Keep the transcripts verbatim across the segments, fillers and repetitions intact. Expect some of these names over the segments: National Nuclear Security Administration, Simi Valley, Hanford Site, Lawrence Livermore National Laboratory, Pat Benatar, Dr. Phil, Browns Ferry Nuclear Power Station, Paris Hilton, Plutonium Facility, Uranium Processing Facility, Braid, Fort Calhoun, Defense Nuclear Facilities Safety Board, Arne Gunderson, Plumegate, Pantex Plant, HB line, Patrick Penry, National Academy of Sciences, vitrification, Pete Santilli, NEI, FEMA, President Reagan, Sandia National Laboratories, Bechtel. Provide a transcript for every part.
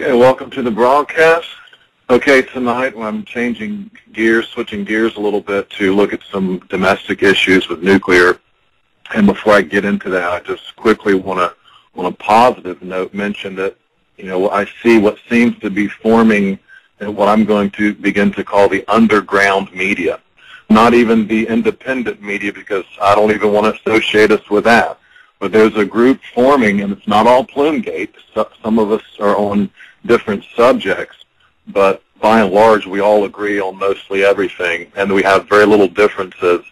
Okay, welcome to the broadcast. Okay, tonight I'm changing gears, switching gears a little bit to look at some domestic issues with nuclear. And before I get into that, I just quickly want to, on a positive note, mention that, you know, I see what seems to be forming in what I'm going to begin to call the underground media. Not even the independent media, because I don't even want to associate us with that. But there's a group forming, and it's not all Plumegate. Some of us are on different subjects, but by and large, we all agree on mostly everything, and we have very little differences.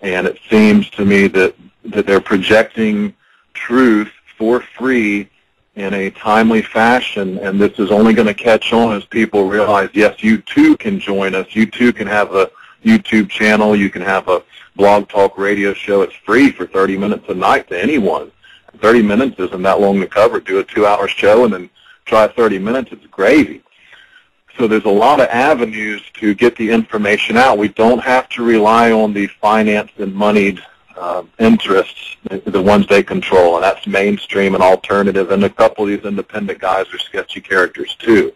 And it seems to me that, that they're projecting truth for free in a timely fashion, and this is only going to catch on as people realize, yes, you too can join us. You too can have a YouTube channel. You can have a blog talk radio show. It's free for thirty minutes a night to anyone. thirty minutes isn't that long to cover. Do a two-hour show and then try thirty minutes. It's gravy. So there's a lot of avenues to get the information out. We don't have to rely on the financed and moneyed uh, interests, the ones they control, and that's mainstream and alternative, and a couple of these independent guys are sketchy characters too.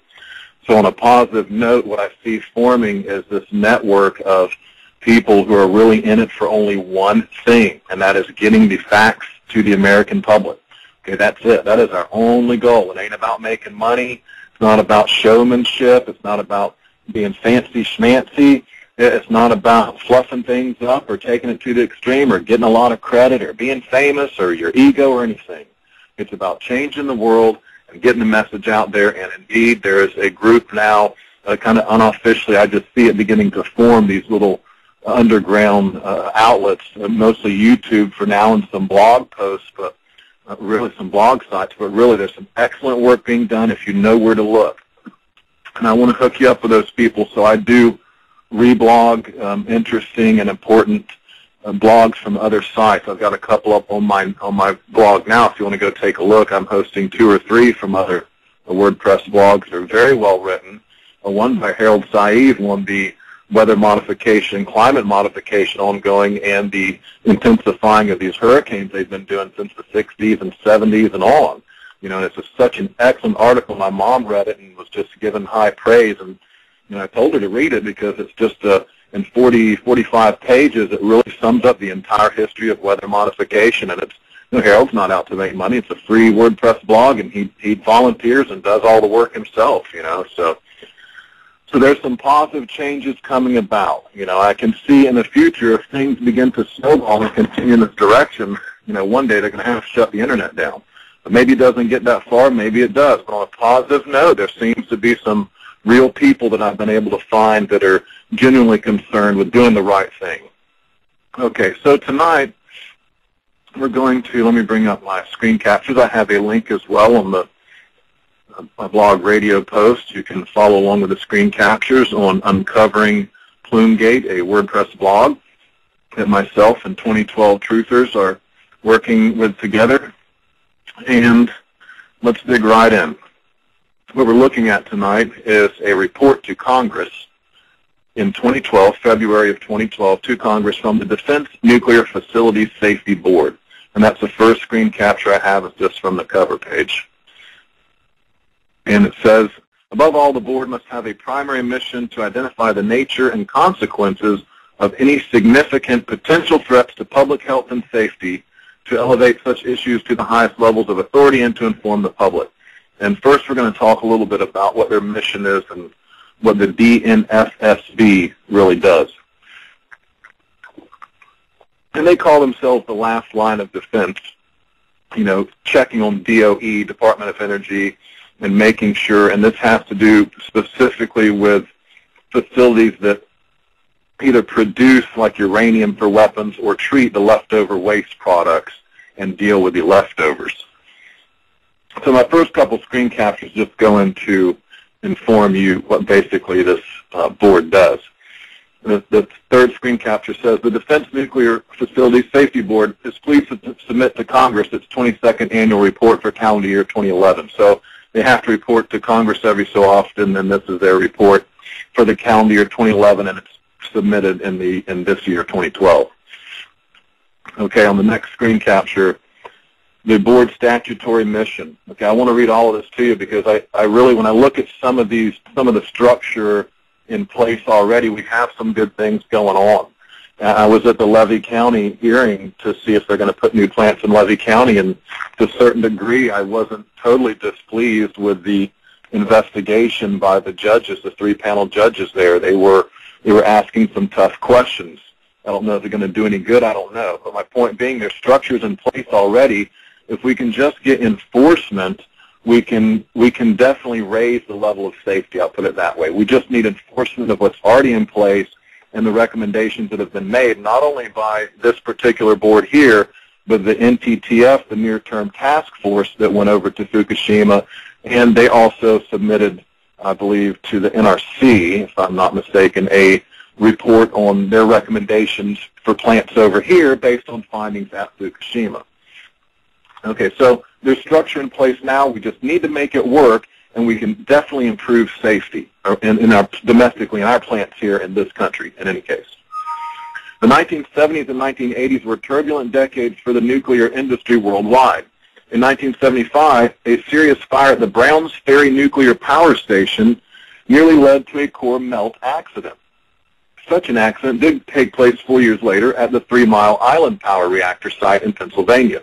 So on a positive note, what I see forming is this network of people who are really in it for only one thing, and that is getting the facts to the American public. Okay, that's it. That is our only goal. It ain't about making money. It's not about showmanship. It's not about being fancy schmancy. It's not about fluffing things up or taking it to the extreme or getting a lot of credit or being famous or your ego or anything. It's about changing the world, getting the message out there, and indeed there is a group now, uh, kind of unofficially, I just see it beginning to form these little underground uh, outlets, uh, mostly YouTube for now and some blog posts, but uh, really some blog sites, but really there's some excellent work being done if you know where to look. And I want to hook you up with those people, so I do reblog um, interesting and important Uh, blogs from other sites. I've got a couple up on my on my blog now. If you want to go take a look, I'm hosting two or three from other uh, WordPress blogs. They're very well written. Uh, one by Harold Saive on the weather modification, climate modification ongoing, and the intensifying of these hurricanes they've been doing since the sixties and seventies and on. You know, and it's just such an excellent article. My mom read it and was just given high praise, and you know, I told her to read it because it's just a in forty, forty-five pages, it really sums up the entire history of weather modification. And it's, you know, Harold's not out to make money. It's a free WordPress blog, and he, he volunteers and does all the work himself, you know. So so there's some positive changes coming about. You know, I can see in the future, if things begin to snowball and continue in this direction, you know, one day they're going to have to shut the Internet down. But maybe it doesn't get that far. Maybe it does. But on a positive note, there seems to be some real people that I've been able to find that are genuinely concerned with doing the right thing. Okay, so tonight we're going to, let me bring up my screen captures. I have a link as well on the uh, my blog radio post. You can follow along with the screen captures on Uncovering Plumegate, a WordPress blog that myself and twenty twelve Truthers are working with together. And let's dig right in. What we're looking at tonight is a report to Congress in twenty twelve, February of twenty twelve, to Congress from the Defense Nuclear Facilities Safety Board. And that's the first screen capture I have, is just from the cover page. And it says, above all, the board must have a primary mission to identify the nature and consequences of any significant potential threats to public health and safety, to elevate such issues to the highest levels of authority, and to inform the public. And first, we're going to talk a little bit about what their mission is and what the D N F S B really does. And they call themselves the last line of defense, you know, checking on D O E, Department of Energy, and making sure, and this has to do specifically with facilities that either produce like uranium for weapons or treat the leftover waste products and deal with the leftovers. So my first couple screen captures just go into inform you what basically this uh, board does. The, the third screen capture says, the Defense Nuclear Facilities Safety Board is pleased to submit to Congress its twenty-second annual report for calendar year twenty eleven. So they have to report to Congress every so often, and this is their report for the calendar year twenty eleven, and it's submitted in, the, in this year, twenty twelve. Okay, on the next screen capture, the board's statutory mission. Okay, I want to read all of this to you because I, I really, when I look at some of these, some of the structure in place already, we have some good things going on. Uh, I was at the Levy County hearing to see if they're going to put new plants in Levy County, and to a certain degree, I wasn't totally displeased with the investigation by the judges, the three-panel judges there. They were they were asking some tough questions. I don't know if they're going to do any good. I don't know. But my point being, there's structures in place already. If we can just get enforcement, we can we can definitely raise the level of safety. I'll put it that way. We just need enforcement of what's already in place and the recommendations that have been made, not only by this particular board here, but the N T T F, the Near-Term Task Force that went over to Fukushima, and they also submitted, I believe, to the N R C, if I'm not mistaken, a report on their recommendations for plants over here based on findings at Fukushima. Okay, so there's structure in place now. We just need to make it work, and we can definitely improve safety in, in our, domestically in our plants here in this country, in any case. The nineteen seventies and nineteen eighties were turbulent decades for the nuclear industry worldwide. In nineteen seventy-five, a serious fire at the Browns Ferry Nuclear Power Station nearly led to a core melt accident. Such an accident did take place four years later at the Three Mile Island power reactor site in Pennsylvania.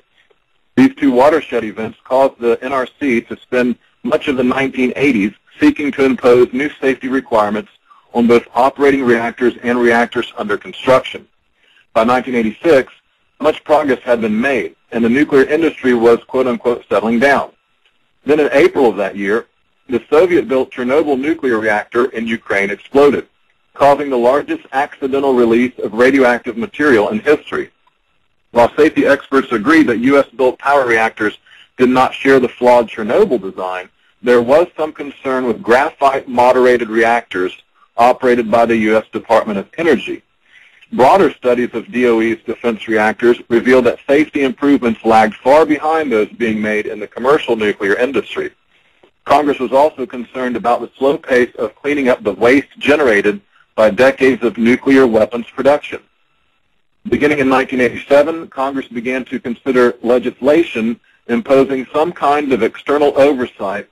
These two watershed events caused the N R C to spend much of the nineteen eighties seeking to impose new safety requirements on both operating reactors and reactors under construction. By nineteen eighty-six, much progress had been made, and the nuclear industry was, quote-unquote, settling down. Then in April of that year, the Soviet-built Chernobyl nuclear reactor in Ukraine exploded, causing the largest accidental release of radioactive material in history. While safety experts agreed that U S-built power reactors did not share the flawed Chernobyl design, there was some concern with graphite-moderated reactors operated by the U S Department of Energy. Broader studies of D O E's defense reactors revealed that safety improvements lagged far behind those being made in the commercial nuclear industry. Congress was also concerned about the slow pace of cleaning up the waste generated by decades of nuclear weapons production. Beginning in nineteen eighty-seven, Congress began to consider legislation imposing some kind of external oversight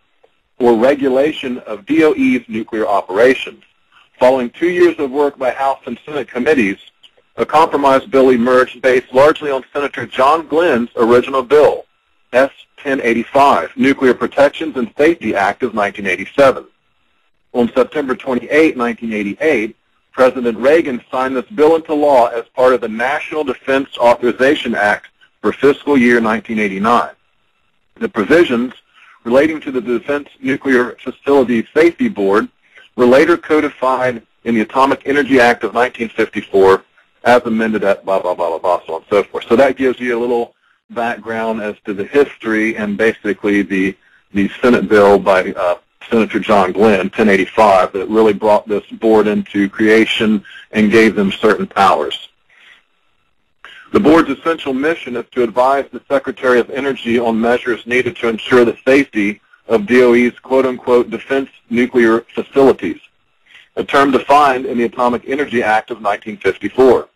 or regulation of D O E's nuclear operations. Following two years of work by House and Senate committees, a compromise bill emerged based largely on Senator John Glenn's original bill, S ten eighty-five, Nuclear Protections and Safety Act of nineteen eighty-seven. On September twenty-eighth, nineteen eighty-eight, President Reagan signed this bill into law as part of the National Defense Authorization Act for fiscal year nineteen eighty-nine. The provisions relating to the Defense Nuclear Facilities Safety Board were later codified in the Atomic Energy Act of nineteen fifty-four as amended at blah, blah, blah, blah, blah, so on and so forth. So that gives you a little background as to the history and basically the, the Senate bill by uh, Senator John Glenn, ten eighty-five, that really brought this board into creation and gave them certain powers. The board's essential mission is to advise the Secretary of Energy on measures needed to ensure the safety of D O E's quote-unquote defense nuclear facilities, a term defined in the Atomic Energy Act of nineteen fifty-four.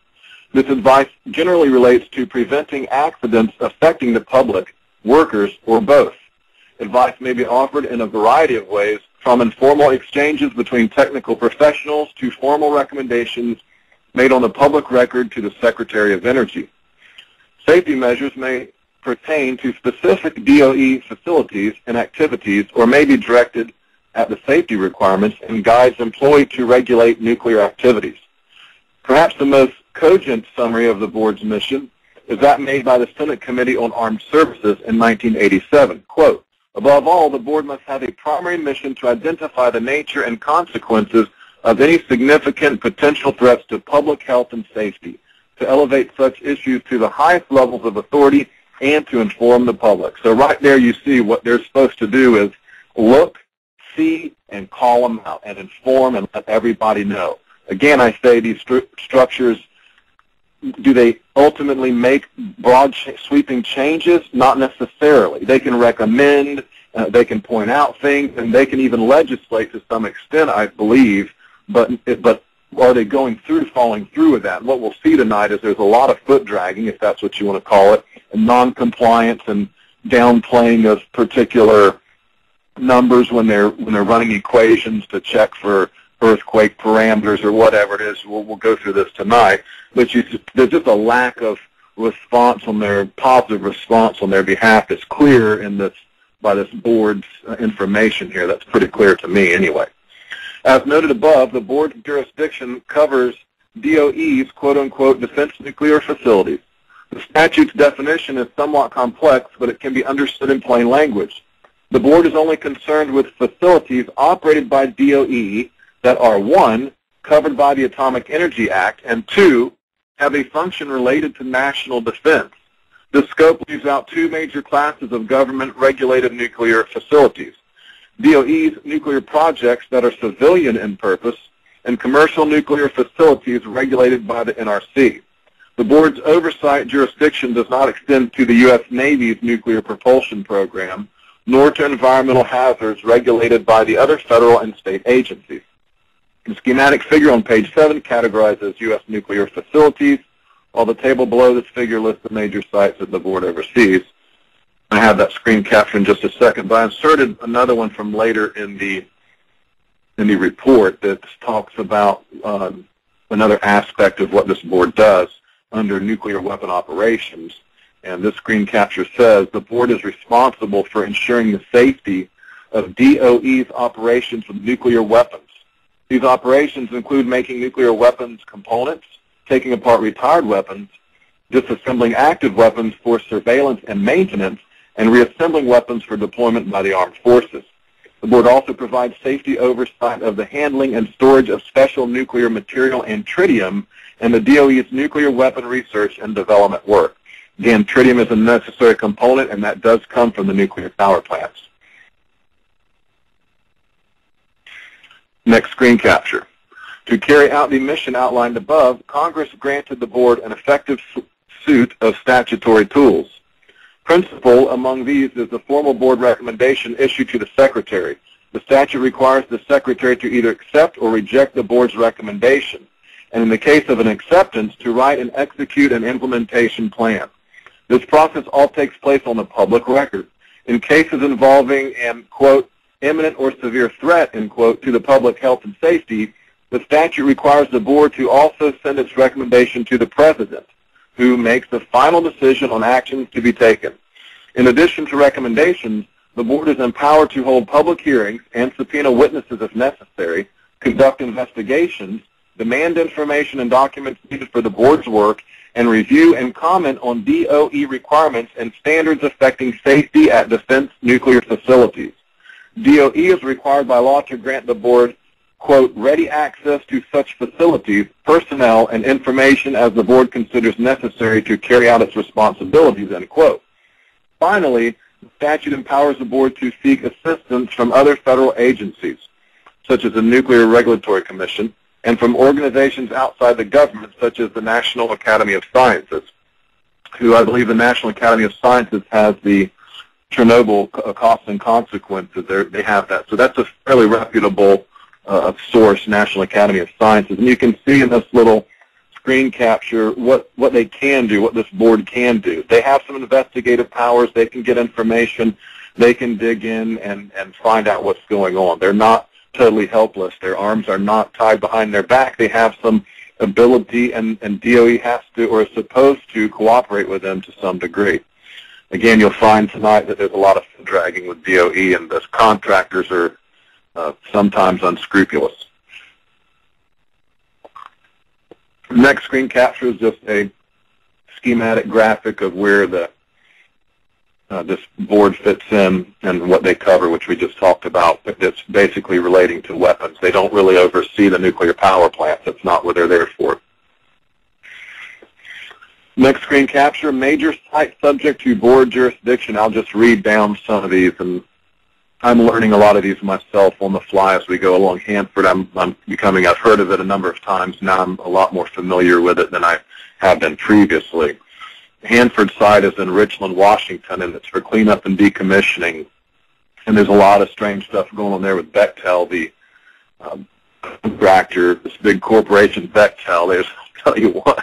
This advice generally relates to preventing accidents affecting the public, workers, or both. Advice may be offered in a variety of ways, from informal exchanges between technical professionals to formal recommendations made on the public record to the Secretary of Energy. Safety measures may pertain to specific D O E facilities and activities, or may be directed at the safety requirements and guides employed to regulate nuclear activities. Perhaps the most cogent summary of the board's mission is that made by the Senate Committee on Armed Services in nineteen eighty-seven. Quote, above all, the board must have a primary mission to identify the nature and consequences of any significant potential threats to public health and safety, to elevate such issues to the highest levels of authority, and to inform the public. So right there you see what they're supposed to do is look, see, and call them out, and inform and let everybody know. Again, I say these stru structures, do they ultimately make broad sweeping changes? Not necessarily. They can recommend, uh, they can point out things, and they can even legislate to some extent, I believe, but, but are they going through, following through with that? And what we'll see tonight is there's a lot of foot dragging, if that's what you want to call it, and non-compliance and, downplaying of particular numbers when they're when they're running equations to check for earthquake parameters or whatever it is. We'll, we'll go through this tonight. But you, there's just a lack of response on their positive response on their behalf that's clear in this by this board's uh, information here. That's pretty clear to me anyway. As noted above, the board's jurisdiction covers D O E's quote-unquote defense nuclear facilities. The statute's definition is somewhat complex, but it can be understood in plain language. The board is only concerned with facilities operated by D O E that are, one, covered by the Atomic Energy Act, and two, have a function related to national defense. The scope leaves out two major classes of government-regulated nuclear facilities: D O E's nuclear projects that are civilian in purpose, and commercial nuclear facilities regulated by the N R C. The board's oversight jurisdiction does not extend to the U S Navy's nuclear propulsion program, nor to environmental hazards regulated by the other federal and state agencies. The schematic figure on page seven categorizes U S nuclear facilities, while the table below this figure lists the major sites that the board oversees. I have that screen capture in just a second, but I inserted another one from later in the in the report that talks about um, another aspect of what this board does under nuclear weapon operations. And this screen capture says, the board is responsible for ensuring the safety of D O E's operations with nuclear weapons. These operations include making nuclear weapons components, taking apart retired weapons, disassembling active weapons for surveillance and maintenance, and reassembling weapons for deployment by the armed forces. The board also provides safety oversight of the handling and storage of special nuclear material and tritium and the D O E's nuclear weapon research and development work. Again, tritium is a necessary component, and that does come from the nuclear power plants. Next screen capture. To carry out the mission outlined above, Congress granted the board an effective suite of statutory tools. Principal among these is the formal board recommendation issued to the Secretary. The statute requires the Secretary to either accept or reject the board's recommendation, and in the case of an acceptance, to write and execute an implementation plan. This process all takes place on the public record. In cases involving an, quote, imminent or severe threat, end quote, to the public health and safety, the statute requires the board to also send its recommendation to the President, who makes the final decision on actions to be taken. In addition to recommendations, the board is empowered to hold public hearings and subpoena witnesses if necessary, conduct investigations, demand information and documents needed for the board's work, and review and comment on D O E requirements and standards affecting safety at defense nuclear facilities. D O E is required by law to grant the board, quote, ready access to such facilities, personnel, and information as the board considers necessary to carry out its responsibilities, end quote. Finally, the statute empowers the board to seek assistance from other federal agencies, such as the Nuclear Regulatory Commission, and from organizations outside the government, such as the National Academy of Sciences, who I believe the National Academy of Sciences has the Chernobyl costs and consequences. They're, they have that. So that's a fairly reputable uh, source, National Academy of Sciences. And you can see in this little screen capture what, what they can do, what this board can do. They have some investigative powers. They can get information. They can dig in and, and find out what's going on. They're not totally helpless. Their arms are not tied behind their back. They have some ability, and, and D O E has to or is supposed to cooperate with them to some degree. Again, you'll find tonight that there's a lot of dragging with D O E, and those contractors are uh, sometimes unscrupulous. Next screen capture is just a schematic graphic of where the Uh, this board fits in and what they cover, which we just talked about. That's basically relating to weapons. They don't really oversee the nuclear power plants. That's not what they're there for. Next screen capture, major site subject to board jurisdiction. I'll just read down some of these, and I'm learning a lot of these myself on the fly as we go along. Hanford, I'm, I'm becoming, I've heard of it a number of times. Now I'm a lot more familiar with it than I have been previously. Hanford Site is in Richland, Washington, and it's for cleanup and decommissioning. And there's a lot of strange stuff going on there with Bechtel, the um, contractor, this big corporation, Bechtel. There's, I'll tell you what,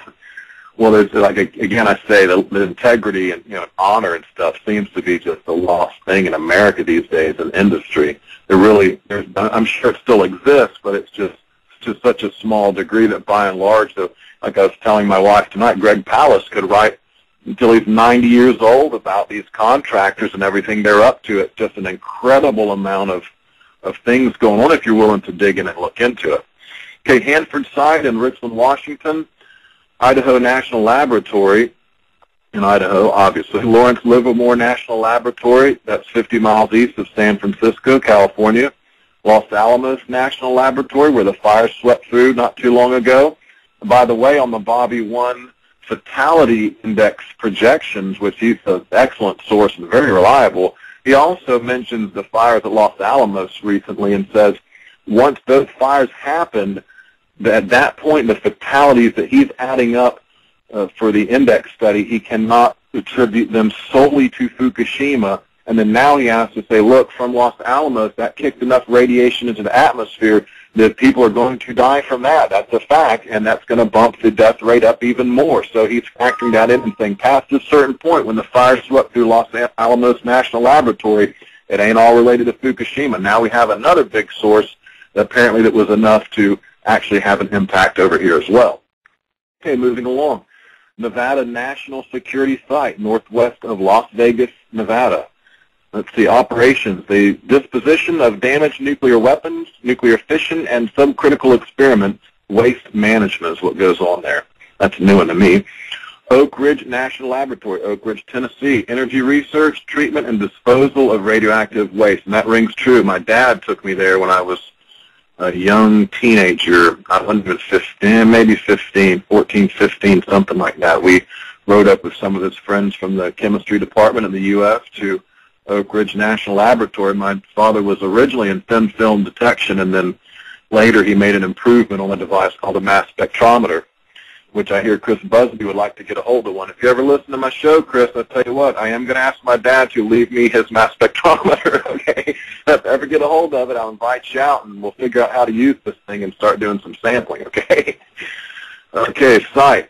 Well, there's like again, I say the, the integrity and you know honor and stuff seems to be just a lost thing in America these days in industry. It really, there's, I'm sure it still exists, but it's just it's just such a small degree that by and large, so like I was telling my wife tonight, Greg Pallas could write until he's ninety years old about these contractors and everything they're up to. It's just an incredible amount of of things going on if you're willing to dig in and look into it. Okay, Hanford Site in Richland, Washington. Idaho National Laboratory in Idaho, obviously. Lawrence Livermore National Laboratory, that's fifty miles east of San Francisco, California. Los Alamos National Laboratory, where the fire swept through not too long ago. By the way, on the Bobby one fatality index projections, which he's an excellent source and very reliable, he also mentions the fires at Los Alamos recently and says once those fires happened, at that point, the fatalities that he's adding up uh, for the index study, he cannot attribute them solely to Fukushima. And then now he has to say, look, from Los Alamos, that kicked enough radiation into the atmosphere that people are going to die from that. That's a fact, and that's going to bump the death rate up even more. So he's factoring that in and saying, past a certain point, when the fire swept through Los Alamos National Laboratory, it ain't all related to Fukushima. Now we have another big source, apparently, that was enough to actually have an impact over here as well. Okay, moving along. Nevada National Security Site, northwest of Las Vegas, Nevada. Let's see, operations. The disposition of damaged nuclear weapons, nuclear fission, and subcritical experiments. Waste management is what goes on there. That's a new one to me. Oak Ridge National Laboratory, Oak Ridge, Tennessee. Energy research, treatment, and disposal of radioactive waste. And that rings true. My dad took me there when I was a young teenager, I wasn't even fifteen, maybe fifteen, fourteen, fifteen, something like that. We rode up with some of his friends from the chemistry department in the U S to Oak Ridge National Laboratory. My father was originally in thin film detection, and then later he made an improvement on a device called a mass spectrometer, which I hear Chris Busby would like to get a hold of one. If you ever listen to my show, Chris, I'll tell you what, I am going to ask my dad to leave me his mass spectrometer, okay? If I ever get a hold of it, I'll invite you out, and we'll figure out how to use this thing and start doing some sampling, okay? Okay, site.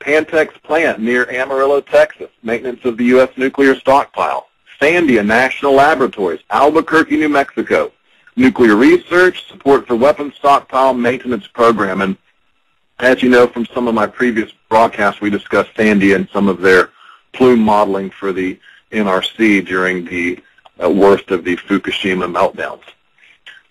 Pantex plant near Amarillo, Texas. Maintenance of the U S nuclear stockpile. Sandia National Laboratories, Albuquerque, New Mexico. Nuclear research, support for weapons stockpile maintenance program, and as you know from some of my previous broadcasts, we discussed Sandia and some of their plume modeling for the N R C during the uh, worst of the Fukushima meltdowns.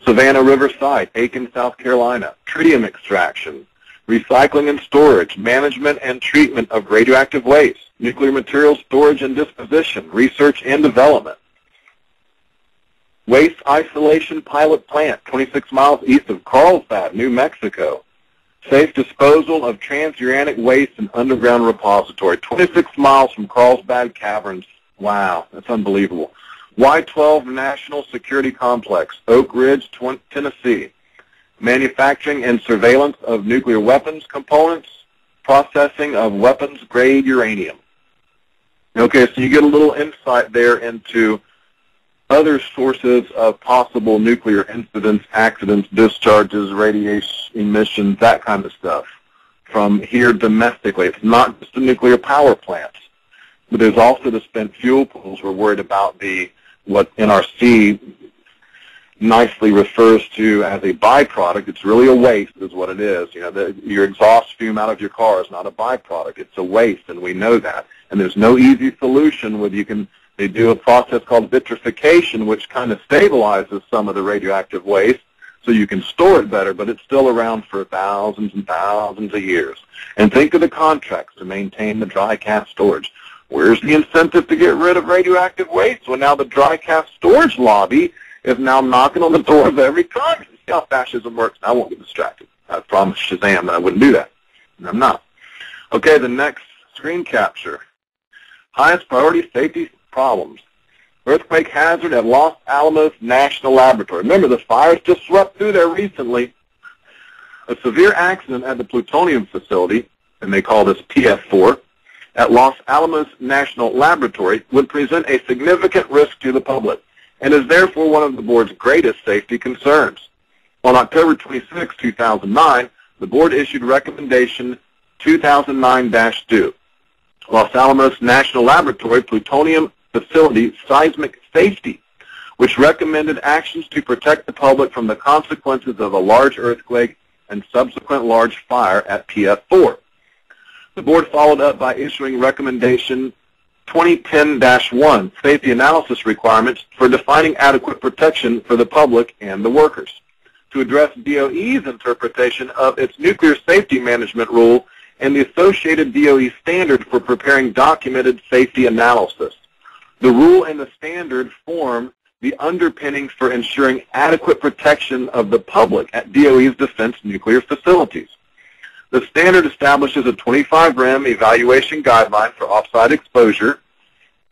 Savannah River Site, Aiken, South Carolina. Tritium extraction, recycling and storage, management and treatment of radioactive waste, nuclear material storage and disposition, research and development. Waste Isolation Pilot Plant, twenty-six miles east of Carlsbad, New Mexico. Safe disposal of transuranic waste in underground repository, twenty-six miles from Carlsbad Caverns. Wow, that's unbelievable. Y twelve National Security Complex, Oak Ridge, Tennessee. Manufacturing and surveillance of nuclear weapons components, processing of weapons-grade uranium. Okay, so you get a little insight there into other sources of possible nuclear incidents, accidents, discharges, radiation emissions, that kind of stuff from here domestically. It's not just the nuclear power plants, but there's also the spent fuel pools. We're worried about the what N R C nicely refers to as a byproduct. It's really a waste is what it is. You know, the, your exhaust fume out of your car is not a byproduct. It's a waste, and we know that. And there's no easy solution where you can They do a process called vitrification, which kind of stabilizes some of the radioactive waste so you can store it better, but it's still around for thousands and thousands of years. And think of the contracts to maintain the dry cast storage. Where's the incentive to get rid of radioactive waste? Well, now the dry cast storage lobby is now knocking on the door of every Congress. See how fascism works? I won't get distracted. I promised Shazam that I wouldn't do that, and I'm not. Okay, the next screen capture. Highest priority safety problems. Earthquake hazard at Los Alamos National Laboratory. Remember, the fires just swept through there recently. A severe accident at the plutonium facility, and they call this P F four, at Los Alamos National Laboratory would present a significant risk to the public and is therefore one of the board's greatest safety concerns. On October twenty-sixth, two thousand nine, the board issued recommendation two thousand nine dash two, Los Alamos National Laboratory Plutonium Facility Seismic Safety, which recommended actions to protect the public from the consequences of a large earthquake and subsequent large fire at P F four. The board followed up by issuing recommendation twenty ten dash one, safety analysis requirements for defining adequate protection for the public and the workers, to address D O E's interpretation of its nuclear safety management rule and the associated D O E standard for preparing documented safety analysis. The rule and the standard form the underpinnings for ensuring adequate protection of the public at D O E's defense nuclear facilities. The standard establishes a twenty-five R E M evaluation guideline for offsite exposure.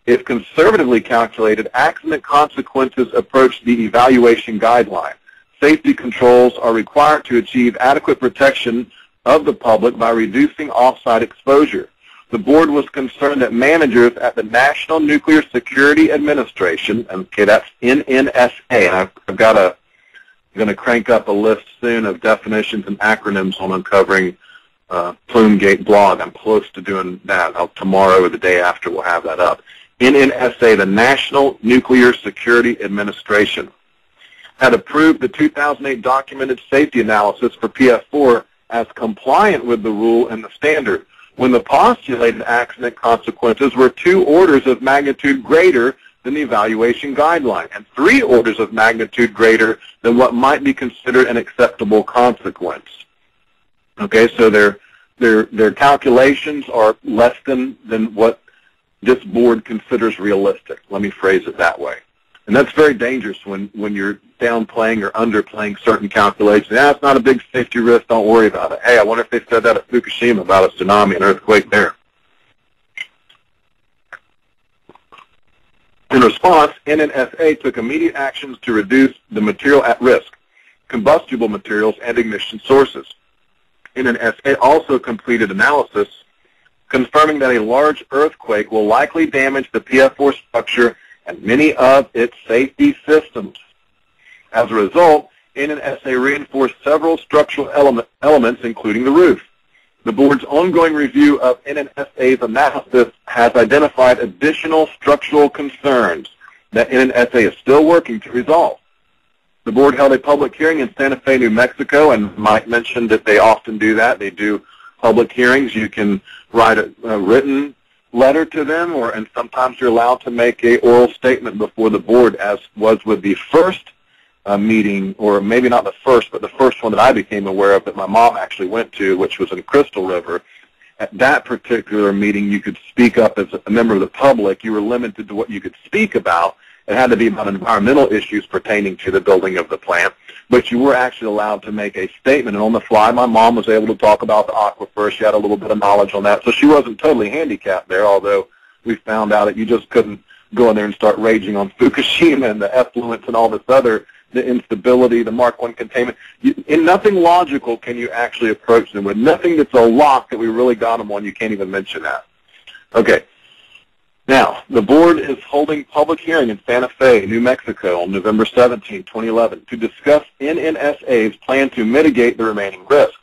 If conservatively calculated, accident consequences approach the evaluation guideline. Safety controls are required to achieve adequate protection of the public by reducing offsite exposure. The board was concerned that managers at the National Nuclear Security Administration, okay, that's N N S A, and I've, I've got a, I'm going to crank up a list soon of definitions and acronyms on Uncovering uh, Plumegate blog. I'm close to doing that. I'll, tomorrow or the day after we'll have that up. N N S A, the National Nuclear Security Administration, had approved the two thousand eight documented safety analysis for P F four as compliant with the rule and the standard, when the postulated accident consequences were two orders of magnitude greater than the evaluation guideline and three orders of magnitude greater than what might be considered an acceptable consequence. Okay, so their their their calculations are less than, than what this board considers realistic. Let me phrase it that way. And that's very dangerous when, when you're downplaying or underplaying certain calculations. Yeah, it's not a big safety risk. Don't worry about it. Hey, I wonder if they said that at Fukushima about a tsunami and earthquake there. In response, N N S A took immediate actions to reduce the material at risk, combustible materials, and ignition sources. N N S A also completed analysis confirming that a large earthquake will likely damage the P F four structure and many of its safety systems. As a result, N N S A reinforced several structural element, elements, including the roof. The board's ongoing review of N N S A's analysis has identified additional structural concerns that N N S A is still working to resolve. The board held a public hearing in Santa Fe, New Mexico, and Mike mentioned that they often do that. They do public hearings. You can write a, a written letter to them, or and sometimes you're allowed to make an oral statement before the board, as was with the first uh, meeting, or maybe not the first, but the first one that I became aware of that my mom actually went to, which was in Crystal River. At that particular meeting, you could speak up as a member of the public. You were limited to what you could speak about. It had to be about environmental issues pertaining to the building of the plant, but you were actually allowed to make a statement. And on the fly, my mom was able to talk about the aquifer. She had a little bit of knowledge on that, so she wasn't totally handicapped there, although we found out that you just couldn't go in there and start raging on Fukushima and the effluents and all this other, the instability, the Mark one containment. You, in nothing logical can you actually approach them with. Nothing that's a lock that we really got them on, you can't even mention that. Okay. Now, the board is holding public hearing in Santa Fe, New Mexico on November seventeenth, twenty eleven to discuss N N S A's plan to mitigate the remaining risks.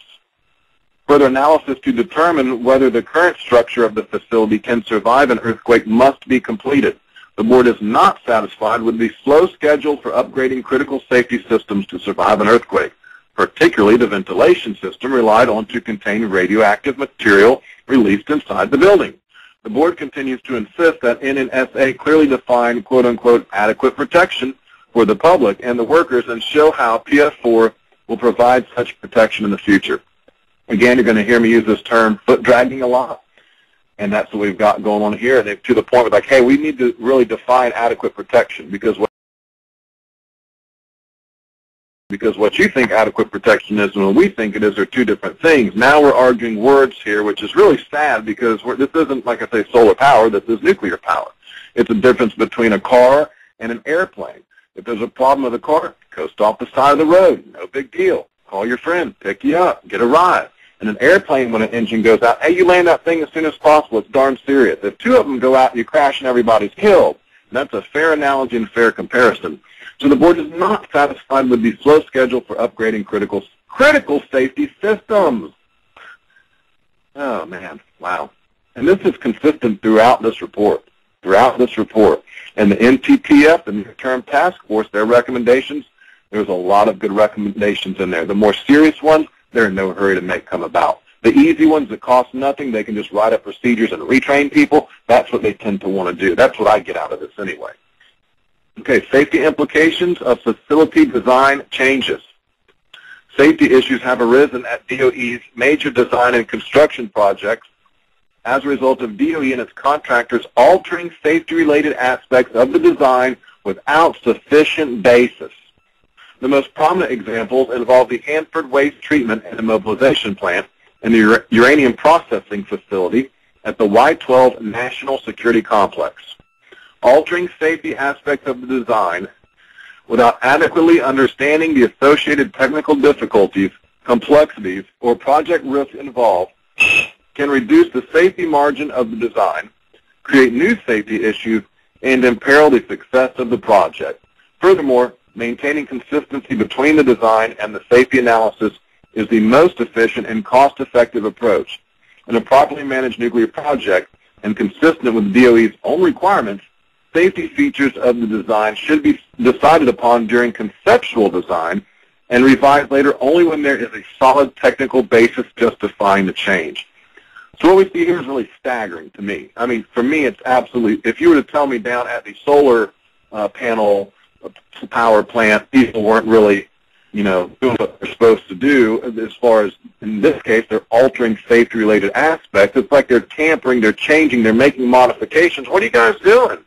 Further analysis to determine whether the current structure of the facility can survive an earthquake must be completed. The board is not satisfied with the slow schedule for upgrading critical safety systems to survive an earthquake, particularly the ventilation system relied on to contain radioactive material released inside the building. The board continues to insist that N N S A clearly define, quote-unquote, adequate protection for the public and the workers and show how P F four will provide such protection in the future. Again, you're going to hear me use this term, foot dragging, a lot, and that's what we've got going on here. And to the point where, like, hey, we need to really define adequate protection, because what, because what you think adequate protection is and what we think it is are two different things. Now we're arguing words here, which is really sad, because we're, this isn't, like I say, solar power. This is nuclear power. It's a difference between a car and an airplane. If there's a problem with a car, coast off the side of the road. No big deal. Call your friend. Pick you up. Get a ride. And an airplane, when an engine goes out, hey, you land that thing as soon as possible. It's darn serious. If two of them go out and you crash and everybody's killed, and that's a fair analogy and fair comparison. So the board is not satisfied with the slow schedule for upgrading critical critical safety systems. Oh, man. Wow. And this is consistent throughout this report, throughout this report. And the N T T F, the Near-Term Task Force, their recommendations, there's a lot of good recommendations in there. The more serious ones, they're in no hurry to make come about. The easy ones that cost nothing, they can just write up procedures and retrain people. That's what they tend to want to do. That's what I get out of this anyway. Okay, safety implications of facility design changes. Safety issues have arisen at D O E's major design and construction projects as a result of D O E and its contractors altering safety-related aspects of the design without sufficient basis. The most prominent examples involve the Hanford Waste Treatment and Immobilization Plant and the Uranium Processing Facility at the Y twelve National Security Complex. Altering safety aspects of the design without adequately understanding the associated technical difficulties, complexities, or project risks involved can reduce the safety margin of the design, create new safety issues, and imperil the success of the project. Furthermore, maintaining consistency between the design and the safety analysis is the most efficient and cost-effective approach. In a properly managed nuclear project and consistent with D O E's own requirements, safety features of the design should be decided upon during conceptual design and revised later only when there is a solid technical basis justifying the change. So what we see here is really staggering to me. I mean, for me, it's absolutely, if you were to tell me down at the solar uh, panel power plant, people weren't really, you know, doing what they're supposed to do as far as, in this case, they're altering safety-related aspects. It's like they're tampering, they're changing, they're making modifications. What are you guys doing?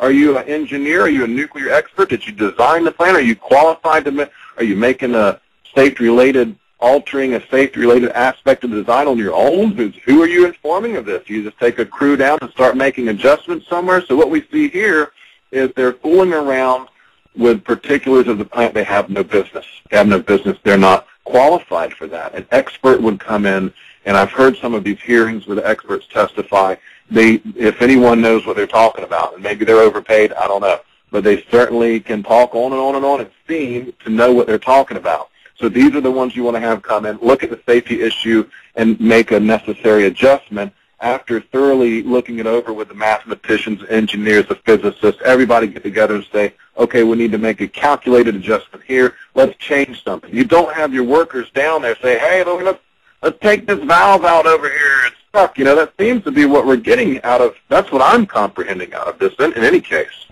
Are you an engineer? Are you a nuclear expert? Did you design the plant? Are you qualified to make, are you making a safety-related, altering a safety-related aspect of the design on your own? Who are you informing of this? You just take a crew down and start making adjustments somewhere? So what we see here is they're fooling around with particulars of the plant. They have no business. They have no business. They're not qualified for that. An expert would come in, and I've heard some of these hearings where the experts testify. They, if anyone knows what they're talking about, and maybe they're overpaid, I don't know, but they certainly can talk on and on and on and seem to know what they're talking about. So these are the ones you want to have come in, look at the safety issue, and make a necessary adjustment after thoroughly looking it over with the mathematicians, engineers, the physicists. Everybody get together and say, okay, we need to make a calculated adjustment here. Let's change something. You don't have your workers down there say, hey, let's, let's take this valve out over here. It's stuck. You know, that seems to be what we're getting out of. That's what I'm comprehending out of this in, in any case.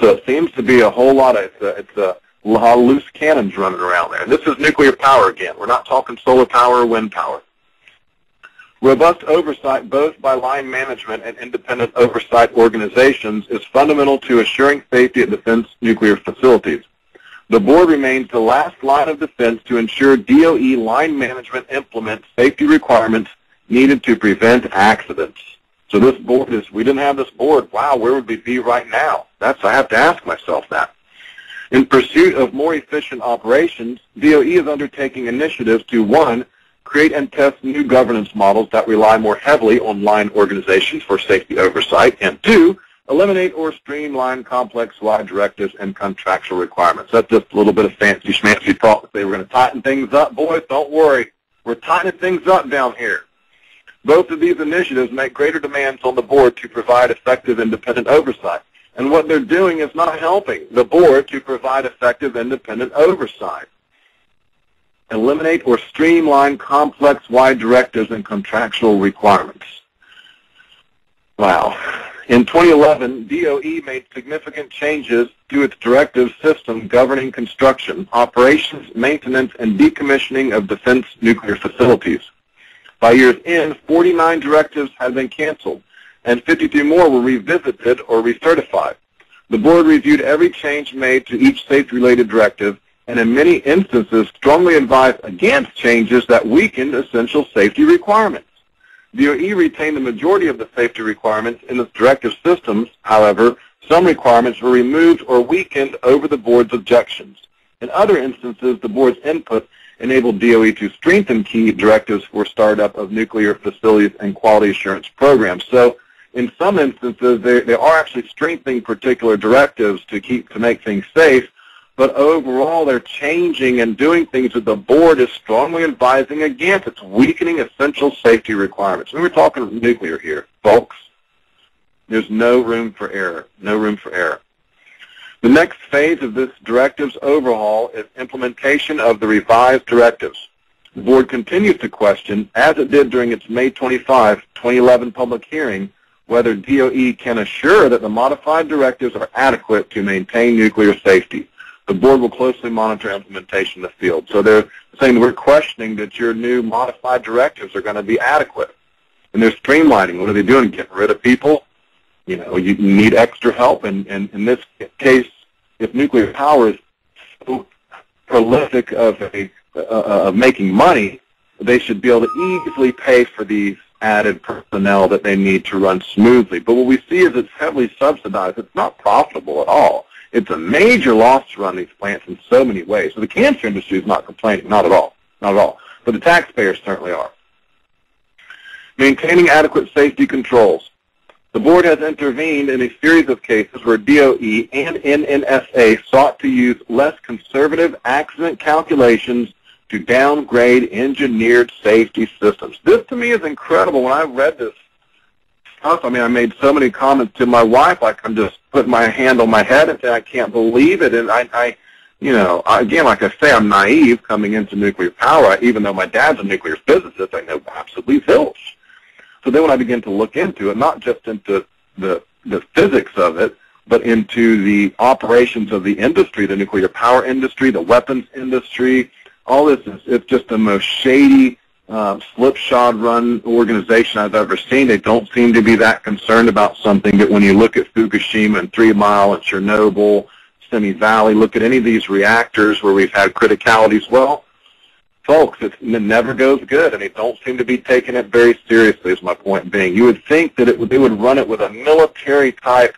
So it seems to be a whole lot of, it's a, it's a lot of loose cannons running around there. And this is nuclear power again. We're not talking solar power or wind power. Robust oversight, both by line management and independent oversight organizations, is fundamental to assuring safety at defense nuclear facilities. The board remains the last line of defense to ensure D O E line management implements safety requirements needed to prevent accidents. So this board is, we didn't have this board, wow, where would we be right now? That's, I have to ask myself that. In pursuit of more efficient operations, D O E is undertaking initiatives to, one, create and test new governance models that rely more heavily on line organizations for safety oversight, and two, eliminate or streamline complex-wide directives and contractual requirements. That's just a little bit of fancy-schmancy talk. They were going to tighten things up. Boys, don't worry. We're tightening things up down here. Both of these initiatives make greater demands on the board to provide effective independent oversight. And what they're doing is not helping the board to provide effective independent oversight. Eliminate or streamline complex-wide directives and contractual requirements. Wow. In twenty eleven, D O E made significant changes to its directive system governing construction, operations, maintenance, and decommissioning of defense nuclear facilities. By year's end, forty-nine directives had been canceled, and fifty-two more were revisited or recertified. The board reviewed every change made to each safety-related directive, and in many instances strongly advised against changes that weakened essential safety requirements. D O E retained the majority of the safety requirements in its directive systems. However, some requirements were removed or weakened over the board's objections. In other instances, the board's input enabled D O E to strengthen key directives for startup of nuclear facilities and quality assurance programs. So, in some instances, they, they are actually strengthening particular directives to keep to make things safe, But overall, they're changing and doing things that the board is strongly advising against. It's weakening essential safety requirements. And we're talking nuclear here, folks. There's no room for error, no room for error. The next phase of this directive's overhaul is implementation of the revised directives. The board continues to question, as it did during its May twenty-fifth, twenty eleven public hearing, whether D O E can assure that the modified directives are adequate to maintain nuclear safety. The board will closely monitor implementation in the field. So they're saying we're questioning that your new modified directives are going to be adequate. And they're streamlining. What are they doing? Getting rid of people? You know, you need extra help. And, and in this case, if nuclear power is so prolific of, a, uh, of making money, they should be able to easily pay for these added personnel that they need to run smoothly. But what we see is it's heavily subsidized. It's not profitable at all. It's a major loss to run these plants in so many ways. So the cancer industry is not complaining, not at all, not at all. But the taxpayers certainly are. Maintaining adequate safety controls. The board has intervened in a series of cases where D O E and N N S A sought to use less conservative accident calculations to downgrade engineered safety systems. This to me is incredible. When I read this stuff, I mean, I made so many comments to my wife, like I'm just putting my hand on my head and saying I can't believe it. And I, I you know, I, again, like I say, I'm naive coming into nuclear power. I, even though my dad's a nuclear physicist, I know absolutely zilch. So then when I begin to look into it, not just into the, the physics of it, but into the operations of the industry, the nuclear power industry, the weapons industry, all this is it's just the most shady, uh, slipshod run organization I've ever seen. They don't seem to be that concerned about something, but when you look at Fukushima and Three Mile and Chernobyl, Simi Valley, look at any of these reactors where we've had criticalities, well, folks, it never goes good, and they don't seem to be taking it very seriously, is my point being. You would think that it would, they would run it with a military-type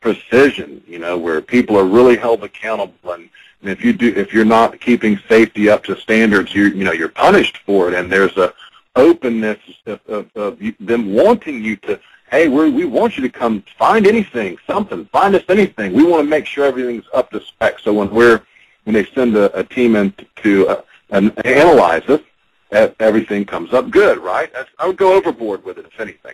precision, you know, where people are really held accountable, and, and if you do, if you're not keeping safety up to standards, you you know, you're punished for it, and there's a openness of, of, of them wanting you to, hey, we're, we want you to come find anything, something, find us anything. We want to make sure everything's up to spec. So when we're when they send a, a team in to uh, and analyze it, everything comes up good, right? I would go overboard with it, if anything.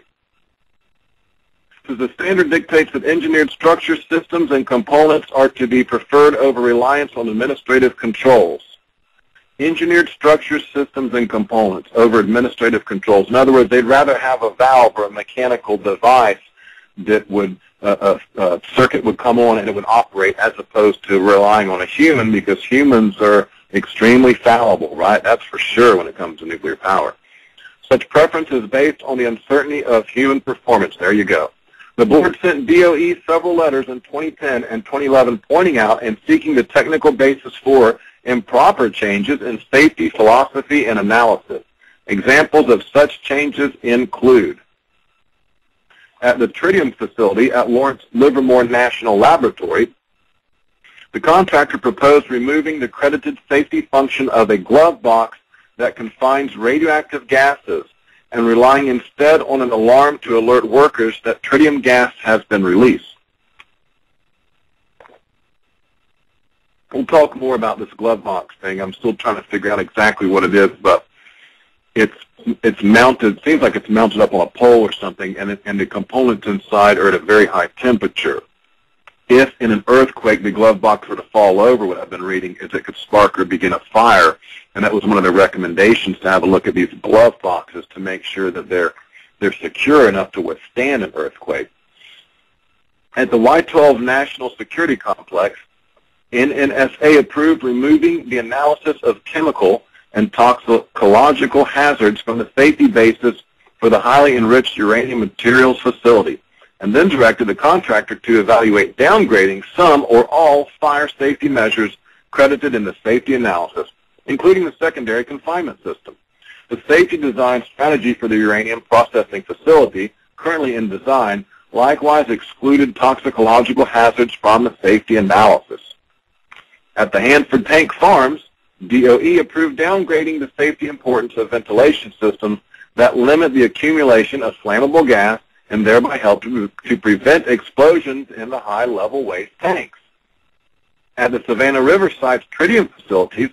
So the standard dictates that engineered structure systems and components are to be preferred over reliance on administrative controls. Engineered structure systems and components over administrative controls. In other words, they'd rather have a valve or a mechanical device that would, uh, a, a circuit would come on and it would operate, as opposed to relying on a human, because humans are extremely fallible, right? That's for sure when it comes to nuclear power. Such preference is based on the uncertainty of human performance. There you go. The board sent D O E several letters in twenty ten and twenty eleven pointing out and seeking the technical basis for improper changes in safety philosophy and analysis. Examples of such changes include at the tritium facility at Lawrence Livermore National Laboratory, the contractor proposed removing the credited safety function of a glove box that confines radioactive gases and relying instead on an alarm to alert workers that tritium gas has been released. We'll talk more about this glove box thing. I'm still trying to figure out exactly what it is, but it's it's mounted, seems like it's mounted up on a pole or something, and, it, and the components inside are at a very high temperature. If in an earthquake the glove box were to fall over, what I've been reading is it could spark or begin a fire, and that was one of the recommendations, to have a look at these glove boxes to make sure that they're they're secure enough to withstand an earthquake. At the Y twelve National Security Complex, N N S A approved removing the analysis of chemical and toxicological hazards from the safety basis for the highly enriched uranium materials facility, and then directed the contractor to evaluate downgrading some or all fire safety measures credited in the safety analysis, including the secondary confinement system. The safety design strategy for the uranium processing facility, currently in design, likewise excluded toxicological hazards from the safety analysis. At the Hanford Tank Farms, D O E approved downgrading the safety importance of ventilation systems that limit the accumulation of flammable gas and thereby help to, to prevent explosions in the high-level waste tanks. At the Savannah River Site's tritium facilities,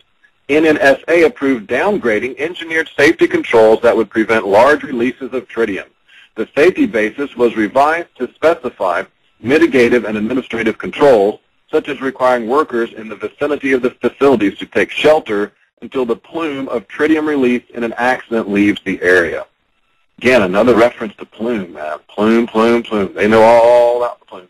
N N S A approved downgrading engineered safety controls that would prevent large releases of tritium. The safety basis was revised to specify mitigative and administrative controls, such as requiring workers in the vicinity of the facilities to take shelter until the plume of tritium released in an accident leaves the area. Again, another reference to plume, man. Plume, plume, plume. They know all about the plumes.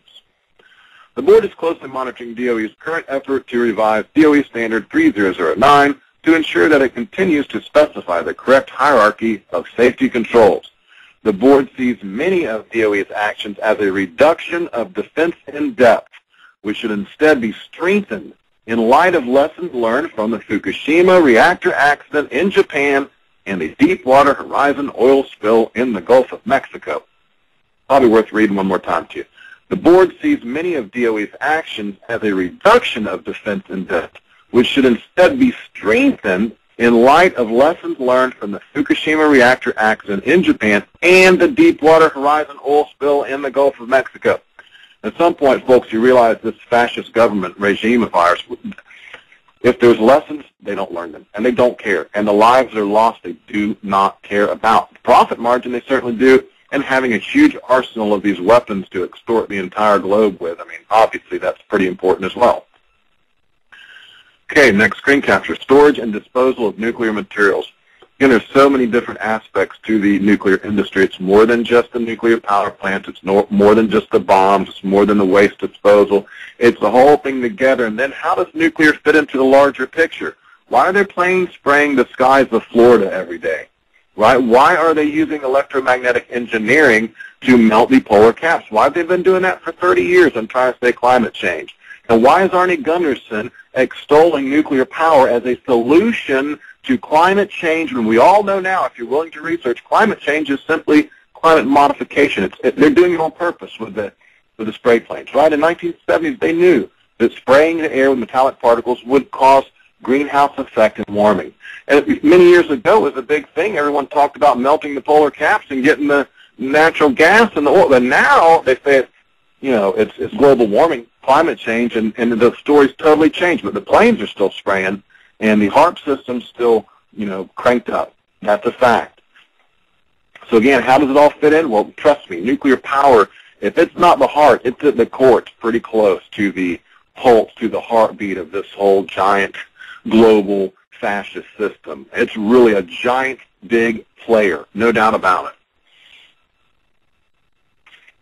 The board is closely monitoring D O E's current effort to revise D O E Standard three zero zero nine to ensure that it continues to specify the correct hierarchy of safety controls. The board sees many of D O E's actions as a reduction of defense in depth, which should instead be strengthened in light of lessons learned from the Fukushima reactor accident in Japan and the Deepwater Horizon oil spill in the Gulf of Mexico. Probably worth reading one more time to you. The board sees many of D O E's actions as a reduction of defense in depth, which should instead be strengthened in light of lessons learned from the Fukushima reactor accident in Japan and the Deepwater Horizon oil spill in the Gulf of Mexico. At some point, folks, you realize this fascist government regime of ours, if there's lessons, they don't learn them, and they don't care. And the lives that are lost, they do not care about. The profit margin, they certainly do, and having a huge arsenal of these weapons to extort the entire globe with. I mean, obviously, that's pretty important as well. Okay, next screen capture, storage and disposal of nuclear materials. Again, there's so many different aspects to the nuclear industry. It's more than just the nuclear power plant. It's no, more than just the bombs. It's more than the waste disposal. It's the whole thing together. And then how does nuclear fit into the larger picture? Why are there planes spraying the skies of Florida every day? Right? Why are they using electromagnetic engineering to melt the polar caps? Why have they been doing that for thirty years and trying to say climate change? And why is Arne Gunderson extolling nuclear power as a solution to climate change, when we all know now, if you're willing to research, climate change is simply climate modification. It's, it, they're doing it on purpose with the, with the spray planes, right? In the nineteen seventies, they knew that spraying the air with metallic particles would cause greenhouse effect and warming. And it, many years ago, it was a big thing. Everyone talked about melting the polar caps and getting the natural gas and the oil. But now they say it's, you know, it's, it's global warming, climate change, and, and the story's totally changed. But the planes are still spraying, and the HAARP system's still, you know, cranked up. That's a fact. So again, how does it all fit in? Well, trust me, nuclear power, if it's not the heart, it's at the core. It's pretty close to the pulse, to the heartbeat of this whole giant global fascist system. It's really a giant, big player, no doubt about it.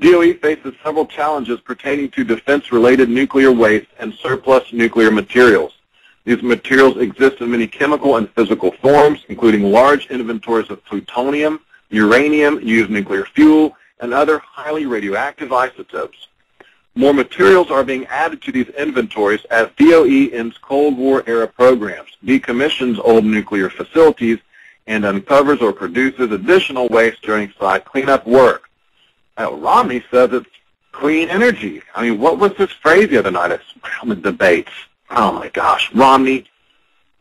D O E faces several challenges pertaining to defense-related nuclear waste and surplus nuclear materials. These materials exist in many chemical and physical forms, including large inventories of plutonium, uranium, used nuclear fuel, and other highly radioactive isotopes. More materials are being added to these inventories as D O E ends Cold War-era programs, decommissions old nuclear facilities, and uncovers or produces additional waste during site cleanup work. Now, Romney says it's clean energy. I mean, what was this phrase the other night at the debates? Oh, my gosh, Romney,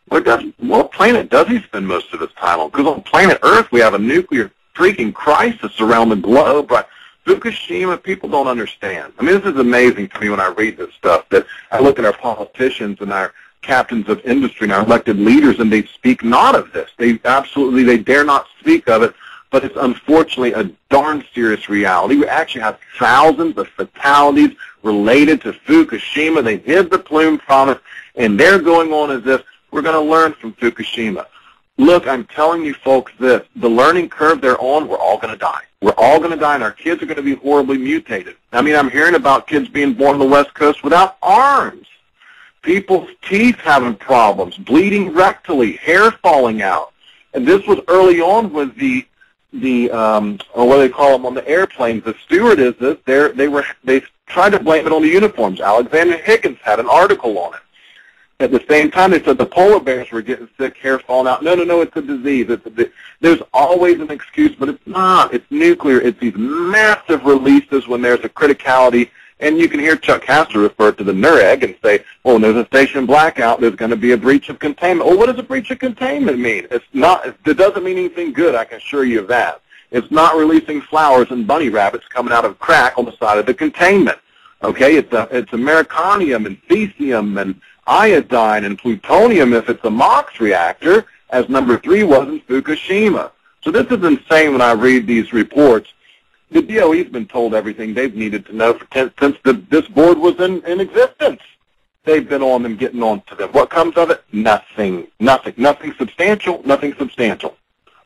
what, does, what planet does he spend most of his time on? Because on planet Earth, we have a nuclear freaking crisis around the globe. Right? Fukushima, people don't understand. I mean, this is amazing to me when I read this stuff, that I look at our politicians and our captains of industry and our elected leaders, and they speak not of this. They absolutely, they dare not speak of it, but it's unfortunately a darn serious reality. We actually have thousands of fatalities related to Fukushima. They hid the plume from us, and they're going on as if we're going to learn from Fukushima. Look, I'm telling you folks this, the learning curve they're on, we're all going to die. We're all going to die, and our kids are going to be horribly mutated. I mean, I'm hearing about kids being born on the West Coast without arms, people's teeth having problems, bleeding rectally, hair falling out. And this was early on with the the um, or what do they call them on the airplanes, the stewardesses. They're, they were they tried to blame it on the uniforms. Alexander Higgins had an article on it. At the same time, they said the polar bears were getting sick, hair falling out. No, no, no, it's a disease. It's a, there's always an excuse, but it's not. It's nuclear. It's these massive releases when there's a criticality. And you can hear Chuck Hester refer to the N R E G and say, well, when there's a station blackout, there's going to be a breach of containment. Well, what does a breach of containment mean? It's not, it doesn't mean anything good, I can assure you of that. It's not releasing flowers and bunny rabbits coming out of crack on the side of the containment. Okay, it's a, it's americonium and cesium and iodine and plutonium if it's a MOX reactor, as number three was in Fukushima. So this is insane when I read these reports. The D O E's been told everything they've needed to know for ten, since the, this board was in, in existence. They've been on them, getting on to them. What comes of it? Nothing. Nothing. Nothing substantial. Nothing substantial.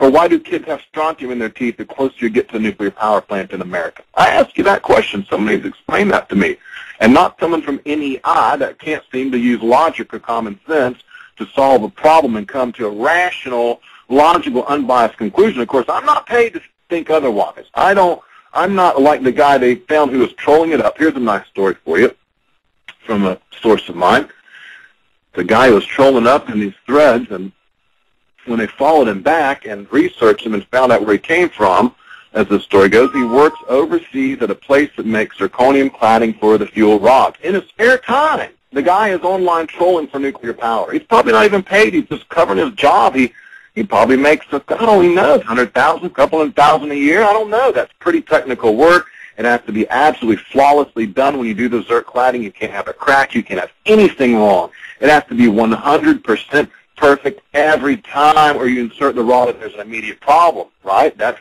Or why do kids have strontium in their teeth the closer you get to a nuclear power plant in America? I ask you that question. Somebody's explained that to me. And not someone from N E I that can't seem to use logic or common sense to solve a problem and come to a rational, logical, unbiased conclusion. Of course, I'm not paid to think otherwise. I don't, I'm not like the guy they found who was trolling it up. Here's a nice story for you from a source of mine. The guy was trolling up in these threads, and when they followed him back and researched him and found out where he came from, as the story goes, he works overseas at a place that makes zirconium cladding for the fuel rods. In his spare time, the guy is online trolling for nuclear power. He's probably not even paid. He's just covering his job. He he probably makes, I don't only know, one hundred thousand dollars, a couple hundred thousand a year. I don't know. That's pretty technical work. It has to be absolutely flawlessly done when you do the zirc cladding. You can't have a crack. You can't have anything wrong. It has to be one hundred percent perfect every time, or you insert the rod and there's an immediate problem, right? That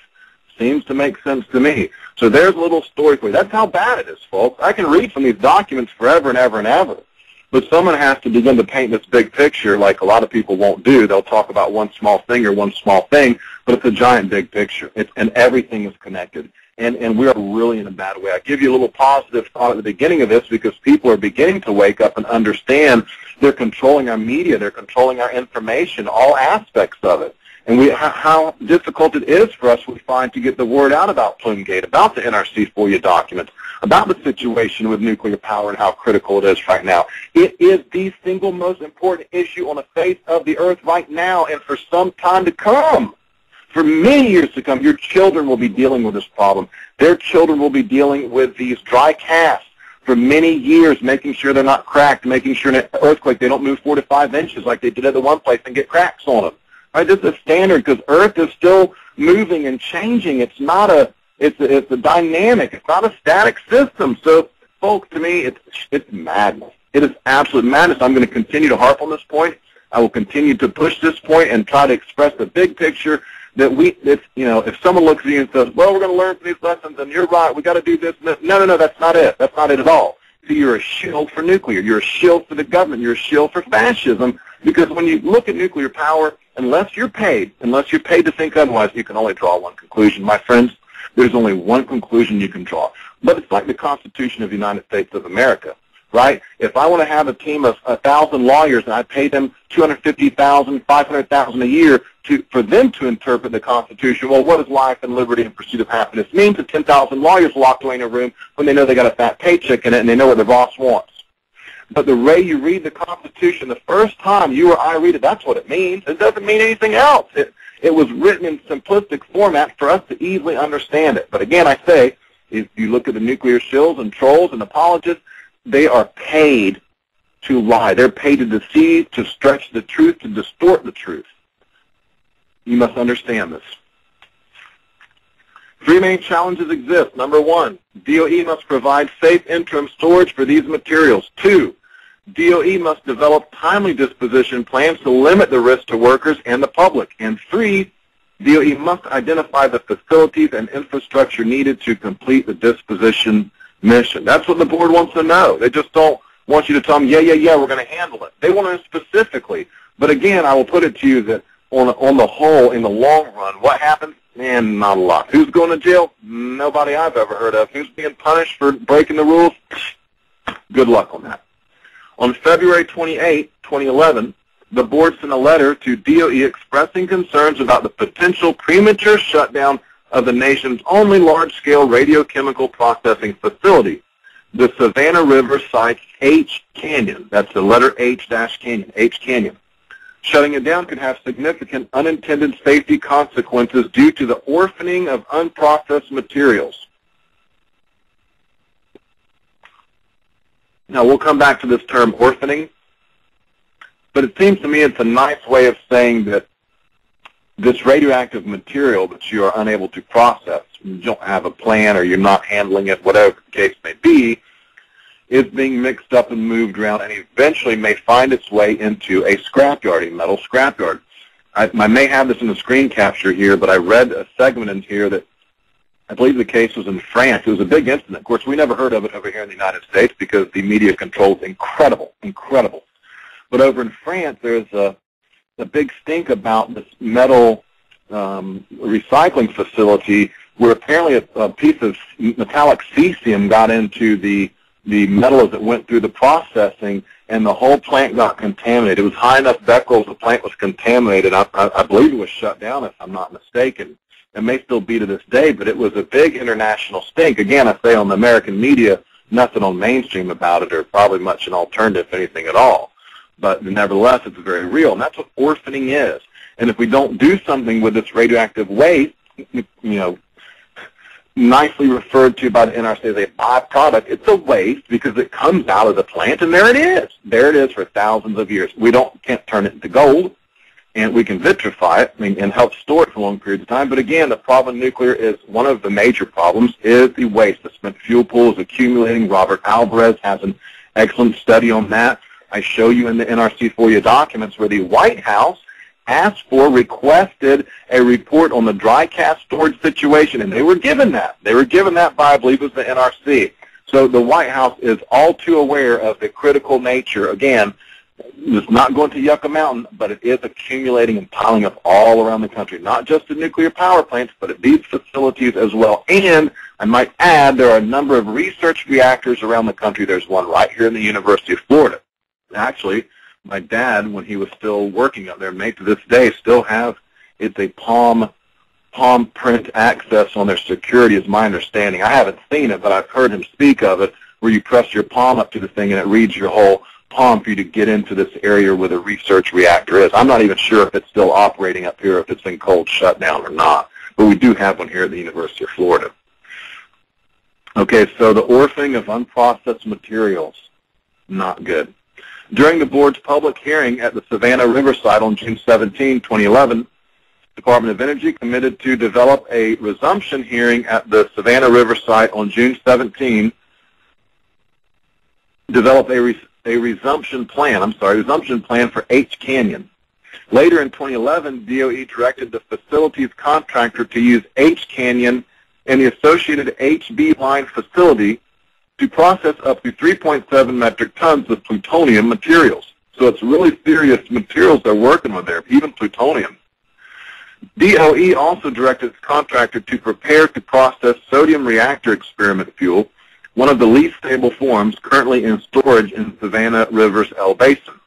seems to make sense to me. So there's a little story for you. That's how bad it is, folks. I can read from these documents forever and ever and ever, but someone has to begin to paint this big picture like a lot of people won't do. They'll talk about one small thing or one small thing, but it's a giant big picture, it's, and everything is connected. And, and we are really in a bad way. I give you a little positive thought at the beginning of this because people are beginning to wake up and understand they're controlling our media, they're controlling our information, all aspects of it. And we, how, how difficult it is for us, we find, to get the word out about Plumegate, about the N R C FOIA documents, about the situation with nuclear power and how critical it is right now. It is the single most important issue on the face of the earth right now and for some time to come. For many years to come, your children will be dealing with this problem. Their children will be dealing with these dry casts for many years, making sure they're not cracked, making sure in an earthquake they don't move four to five inches like they did at the one place and get cracks on them. Right? This is standard because Earth is still moving and changing. It's not a, it's a, it's a dynamic. It's not a static system. So, folks, to me, it's it's madness. It is absolute madness. I'm going to continue to harp on this point. I will continue to push this point and try to express the big picture. That we, it's, you know, if someone looks at you and says, well, we're going to learn from these lessons, and you're right, we've got to do this and this. No, no, no, that's not it. That's not it at all. So you're a shield for nuclear. You're a shield for the government. You're a shield for fascism. Because when you look at nuclear power, unless you're paid, unless you're paid to think otherwise, you can only draw one conclusion. My friends, there's only one conclusion you can draw. But it's like the Constitution of the United States of America. Right? If I want to have a team of a thousand lawyers and I pay them two hundred fifty thousand, five hundred thousand a year to for them to interpret the Constitution, well, what does life and liberty and pursuit of happiness mean to ten thousand lawyers locked away in a room when they know they got a fat paycheck in it and they know what their boss wants? But the way you read the Constitution, the first time you or I read it, that's what it means. It doesn't mean anything else. It it was written in simplistic format for us to easily understand it. But again, I say, if you look at the nuclear shills and trolls and apologists, they are paid to lie. They're paid to deceive, to stretch the truth, to distort the truth. You must understand this. Three main challenges exist. Number one, D O E must provide safe interim storage for these materials. Two, D O E must develop timely disposition plans to limit the risk to workers and the public. And three, D O E must identify the facilities and infrastructure needed to complete the disposition mission. That's what the board wants to know. They just don't want you to tell them, yeah, yeah, yeah, we're going to handle it. They want to know specifically. But again, I will put it to you that on, on the whole, in the long run, what happens? Man, not a lot. Who's going to jail? Nobody I've ever heard of. Who's being punished for breaking the rules? Good luck on that. On February twenty-eighth, twenty eleven, the board sent a letter to D O E expressing concerns about the potential premature shutdown of the nation's only large-scale radiochemical processing facility, the Savannah River Site, H Canyon. That's the letter H dash Canyon, H Canyon. Shutting it down could have significant unintended safety consequences due to the orphaning of unprocessed materials. Now, we'll come back to this term orphaning, but it seems to me it's a nice way of saying that this radioactive material that you are unable to process, you don't have a plan or you're not handling it, whatever the case may be, is being mixed up and moved around and eventually may find its way into a scrapyard, a metal scrapyard. I, I may have this in the screen capture here, but I read a segment in here that I believe the case was in France. It was a big incident. Of course, we never heard of it over here in the United States because the media control is incredible, incredible. But over in France, there's a, a big stink about this metal um, recycling facility where apparently a, a piece of metallic cesium got into the the metal as it went through the processing, and the whole plant got contaminated. It was high enough becquerels, the plant was contaminated. I, I, I believe it was shut down, if I'm not mistaken. It may still be to this day, but it was a big international stink. Again, I say on the American media, nothing on mainstream about it, or probably much an alternative, if anything at all. But nevertheless, it's very real, and that's what orphaning is. And if we don't do something with this radioactive waste, you know, nicely referred to by the N R C as a byproduct, it's a waste because it comes out of the plant, and there it is. There it is for thousands of years. We don't can't turn it into gold, and we can vitrify it and, and help store it for long periods of time. But again, the problem of nuclear is one of the major problems is the waste. The spent fuel pool is accumulating. Robert Alvarez has an excellent study on that. I show you in the N R C FOIA documents where the White House asked for, requested a report on the dry cast storage situation, and they were given that. They were given that by, I believe, it was the N R C. So the White House is all too aware of the critical nature. Again, it's not going to Yucca Mountain, but it is accumulating and piling up all around the country, not just at nuclear power plants, but at these facilities as well. And I might add, there are a number of research reactors around the country. There's one right here in the University of Florida. Actually, my dad, when he was still working up there, may to this day still have, it's a palm palm print access on their security, is my understanding. I haven't seen it, but I've heard him speak of it, where you press your palm up to the thing and it reads your whole palm for you to get into this area where the research reactor is. I'm not even sure if it's still operating up here, if it's in cold shutdown or not, but we do have one here at the University of Florida. Okay, so the orphaning of unprocessed materials, not good. During the board's public hearing at the Savannah River Site on June seventeenth, twenty eleven, the Department of Energy committed to develop a resumption hearing at the Savannah River Site on June seventeenth, develop a, res a resumption plan, I'm sorry, resumption plan for H Canyon. Later in twenty eleven, D O E directed the facilities contractor to use H Canyon and the associated H B line facility to process up to three point seven metric tons of plutonium materials. So it's really serious materials they're working with there, even plutonium. D O E also directed its contractor to prepare to process sodium reactor experiment fuel, one of the least stable forms currently in storage in Savannah River's L Basin.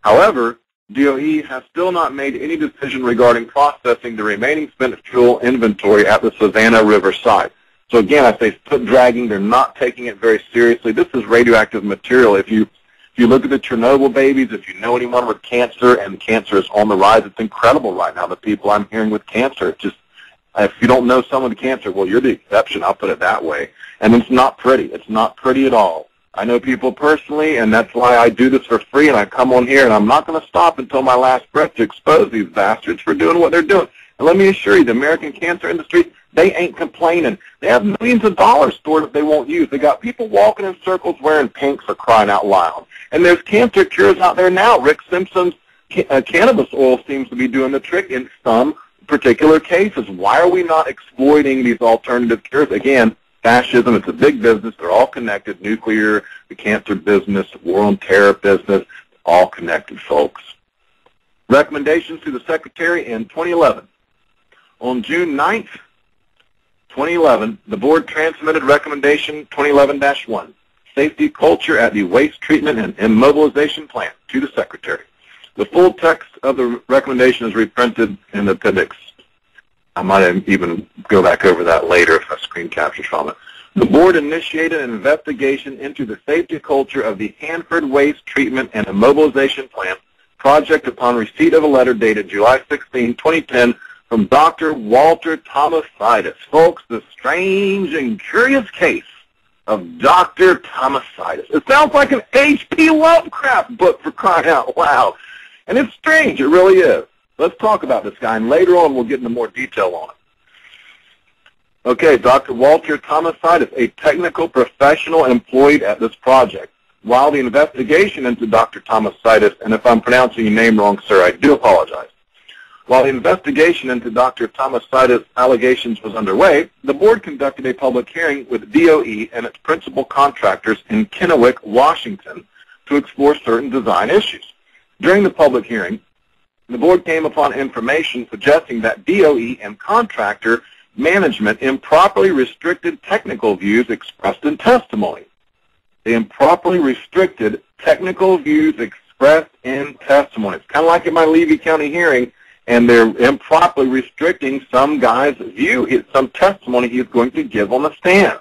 However, D O E has still not made any decision regarding processing the remaining spent fuel inventory at the Savannah River site. So again, I say foot dragging. They're not taking it very seriously. This is radioactive material. If you if you look at the Chernobyl babies, if you know anyone with cancer, and cancer is on the rise, it's incredible right now. The people I'm hearing with cancer, just if you don't know someone with cancer, well, you're the exception. I'll put it that way. And it's not pretty. It's not pretty at all. I know people personally, and that's why I do this for free. And I come on here, and I'm not going to stop until my last breath to expose these bastards for doing what they're doing. And let me assure you, the American cancer industry, they ain't complaining. They have millions of dollars stored that they won't use. They got people walking in circles wearing pinks or crying out loud. And there's cancer cures out there now. Rick Simpson's ca uh, cannabis oil seems to be doing the trick in some particular cases. Why are we not exploiting these alternative cures? Again, fascism, it's a big business. They're all connected. Nuclear, the cancer business, war on terror business, all connected, folks. Recommendations to the Secretary in twenty eleven. On June ninth, twenty eleven, the board transmitted recommendation twenty eleven dash one, safety culture at the waste treatment and immobilization plant, to the Secretary. The full text of the recommendation is reprinted in the appendix. I might even go back over that later if I screen capture from it. The board initiated an investigation into the safety culture of the Hanford Waste Treatment and Immobilization Plant project upon receipt of a letter dated July sixteenth, twenty ten, from Doctor Walter Tamosaitis. Folks, the strange and curious case of Doctor Tamosaitis. It sounds like an H P Lovecraft book, for crying out loud. And it's strange, it really is. Let's talk about this guy, and later on we'll get into more detail on it. Okay, Doctor Walter Tamosaitis, a technical professional employed at this project. While the investigation into Doctor Tamosaitis, and if I'm pronouncing your name wrong, sir, I do apologize. While the investigation into Doctor Tamosaitis' allegations was underway, the board conducted a public hearing with D O E and its principal contractors in Kennewick, Washington, to explore certain design issues. During the public hearing, the board came upon information suggesting that D O E and contractor management improperly restricted technical views expressed in testimony. They improperly restricted technical views expressed in testimony. It's kind of like in my Levy County hearing, and they're improperly restricting some guy's view, it's some testimony he's going to give on the stand.